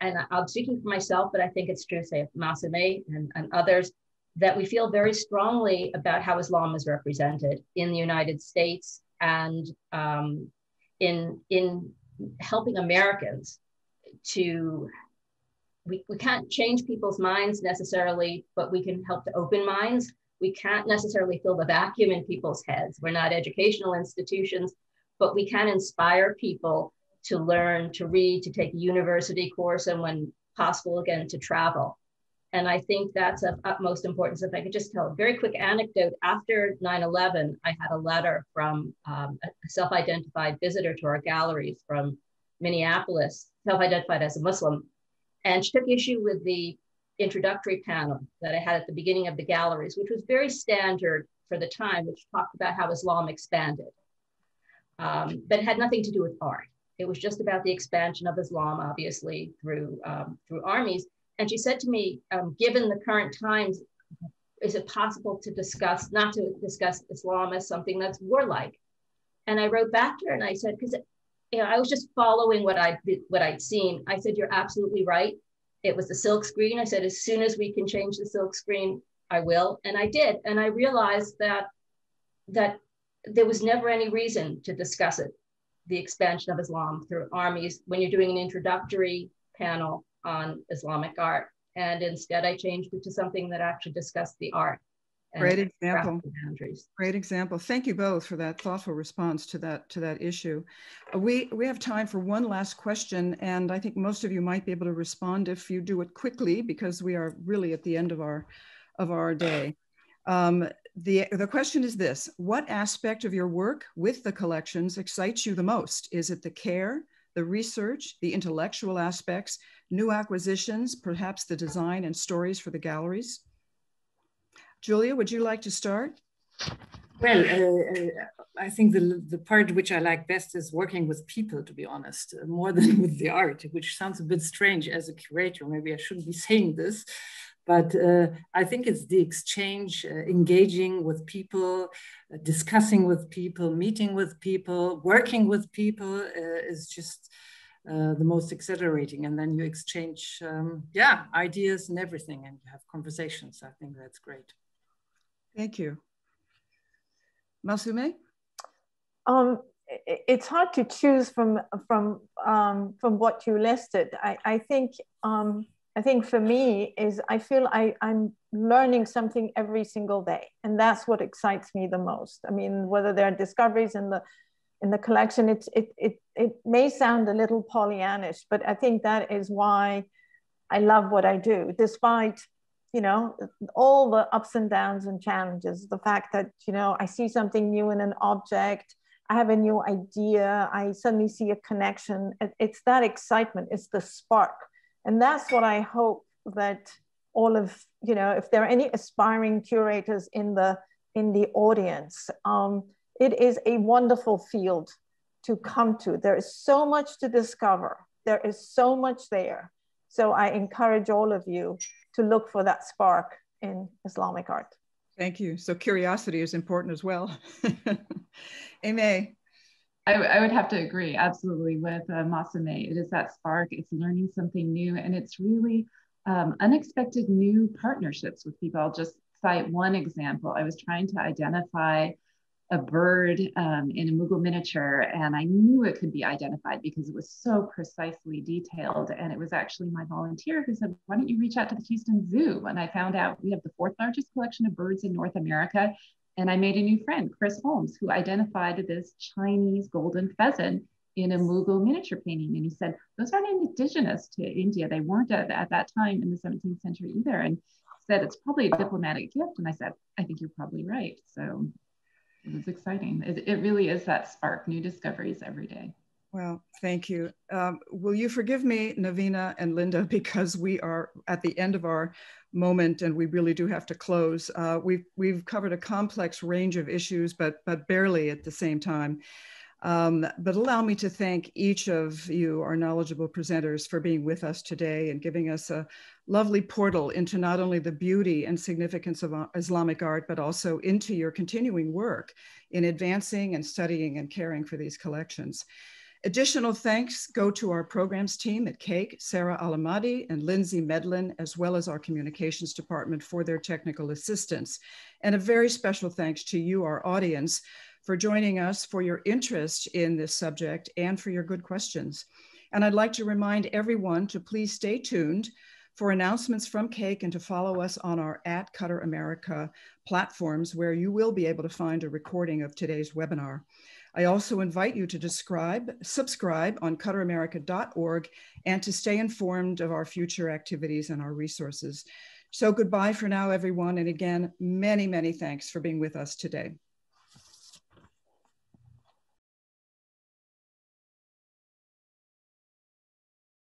and I'm speaking for myself, but I think it's true, say, Massumeh and, and others, that we feel very strongly about how Islam is represented in the United States and um, in, in helping Americans to, we, we can't change people's minds necessarily, but we can help to open minds. We can't necessarily fill the vacuum in people's heads. We're not educational institutions, but we can inspire people to learn, to read, to take a university course, and when possible, again, to travel. And I think that's of utmost importance. If I could just tell a very quick anecdote, after nine eleven, I had a letter from um, a self-identified visitor to our galleries from Minneapolis, self-identified as a Muslim, and she took issue with the introductory panel that I had at the beginning of the galleries, which was very standard for the time, which talked about how Islam expanded, um, but it had nothing to do with art. It was just about the expansion of Islam, obviously, through, um, through armies. And she said to me, um, given the current times, is it possible to discuss, not to discuss Islam as something that's warlike? And I wrote back to her and I said, because you know, I was just following what I'd, what I'd seen. I said, you're absolutely right. It was the silk screen. I said, as soon as we can change the silk screen, I will. And I did. And I realized that, that there was never any reason to discuss it, the expansion of Islam through armies, when you're doing an introductory panel on Islamic art. And instead I changed it to something that actually discussed the art. Great example. Great example. Thank you both for that thoughtful response to that to that issue. Uh, we we have time for one last question, and I think most of you might be able to respond if you do it quickly, because we are really at the end of our of our day. Um, the the question is this: what aspect of your work with the collections excites you the most? Is it the care, the research, the intellectual aspects, new acquisitions, perhaps the design and stories for the galleries? Julia, would you like to start? Well, uh, I think the, the part which I like best is working with people, to be honest, more than with the art, which sounds a bit strange as a curator. Maybe I shouldn't be saying this, but uh, I think it's the exchange, uh, engaging with people, uh, discussing with people, meeting with people, working with people uh, is just Uh, the most exhilarating, and then you exchange um, yeah ideas and everything, and you have conversations. I think that's great. Thank you. Massumeh? Um, it's hard to choose from from um, from what you listed. I, I think um, I think for me is I feel I, I'm learning something every single day, and that's what excites me the most. I mean, whether there are discoveries in the in the collection, it's, it, it, it may sound a little Pollyannish, but I think that is why I love what I do, despite, you know, all the ups and downs and challenges. The fact that, you know, I see something new in an object, I have a new idea, I suddenly see a connection. It's that excitement, it's the spark. And that's what I hope that all of, you know, if there are any aspiring curators in the, in the audience, um, it is a wonderful field to come to. There is so much to discover. There is so much there. So I encourage all of you to look for that spark in Islamic art. Thank you. So curiosity is important as well. Aimée? I, I would have to agree absolutely with uh, Massumeh. It is that spark. It's learning something new, and it's really um, unexpected new partnerships with people. I'll just cite one example. I was trying to identify a bird um, in a Mughal miniature, and I knew it could be identified because it was so precisely detailed. And it was actually my volunteer who said, why don't you reach out to the Houston Zoo? And I found out we have the fourth largest collection of birds in North America. And I made a new friend, Chris Holmes, who identified this Chinese golden pheasant in a Mughal miniature painting. And he said, those aren't indigenous to India. They weren't at, at that time in the seventeenth century either. And said, it's probably a diplomatic gift. And I said, I think you're probably right. So it's exciting. It, it really is that spark, new discoveries every day. Well, thank you. Um, will you forgive me, Navina and Linda, because we are at the end of our moment and we really do have to close. Uh, we've, we've covered a complex range of issues, but, but barely at the same time. Um, but allow me to thank each of you, our knowledgeable presenters, for being with us today and giving us a lovely portal into not only the beauty and significance of Islamic art, but also into your continuing work in advancing and studying and caring for these collections. Additional thanks go to our programs team at C A I C, Sarah Alamadi and Lindsay Medlin, as well as our communications department for their technical assistance. And a very special thanks to you, our audience, for joining us, for your interest in this subject, and for your good questions. And I'd like to remind everyone to please stay tuned for announcements from C A I C and to follow us on our at Qatar America platforms, where you will be able to find a recording of today's webinar. I also invite you to describe, subscribe on Qatar America dot org and to stay informed of our future activities and our resources. So goodbye for now, everyone. And again, many, many thanks for being with us today.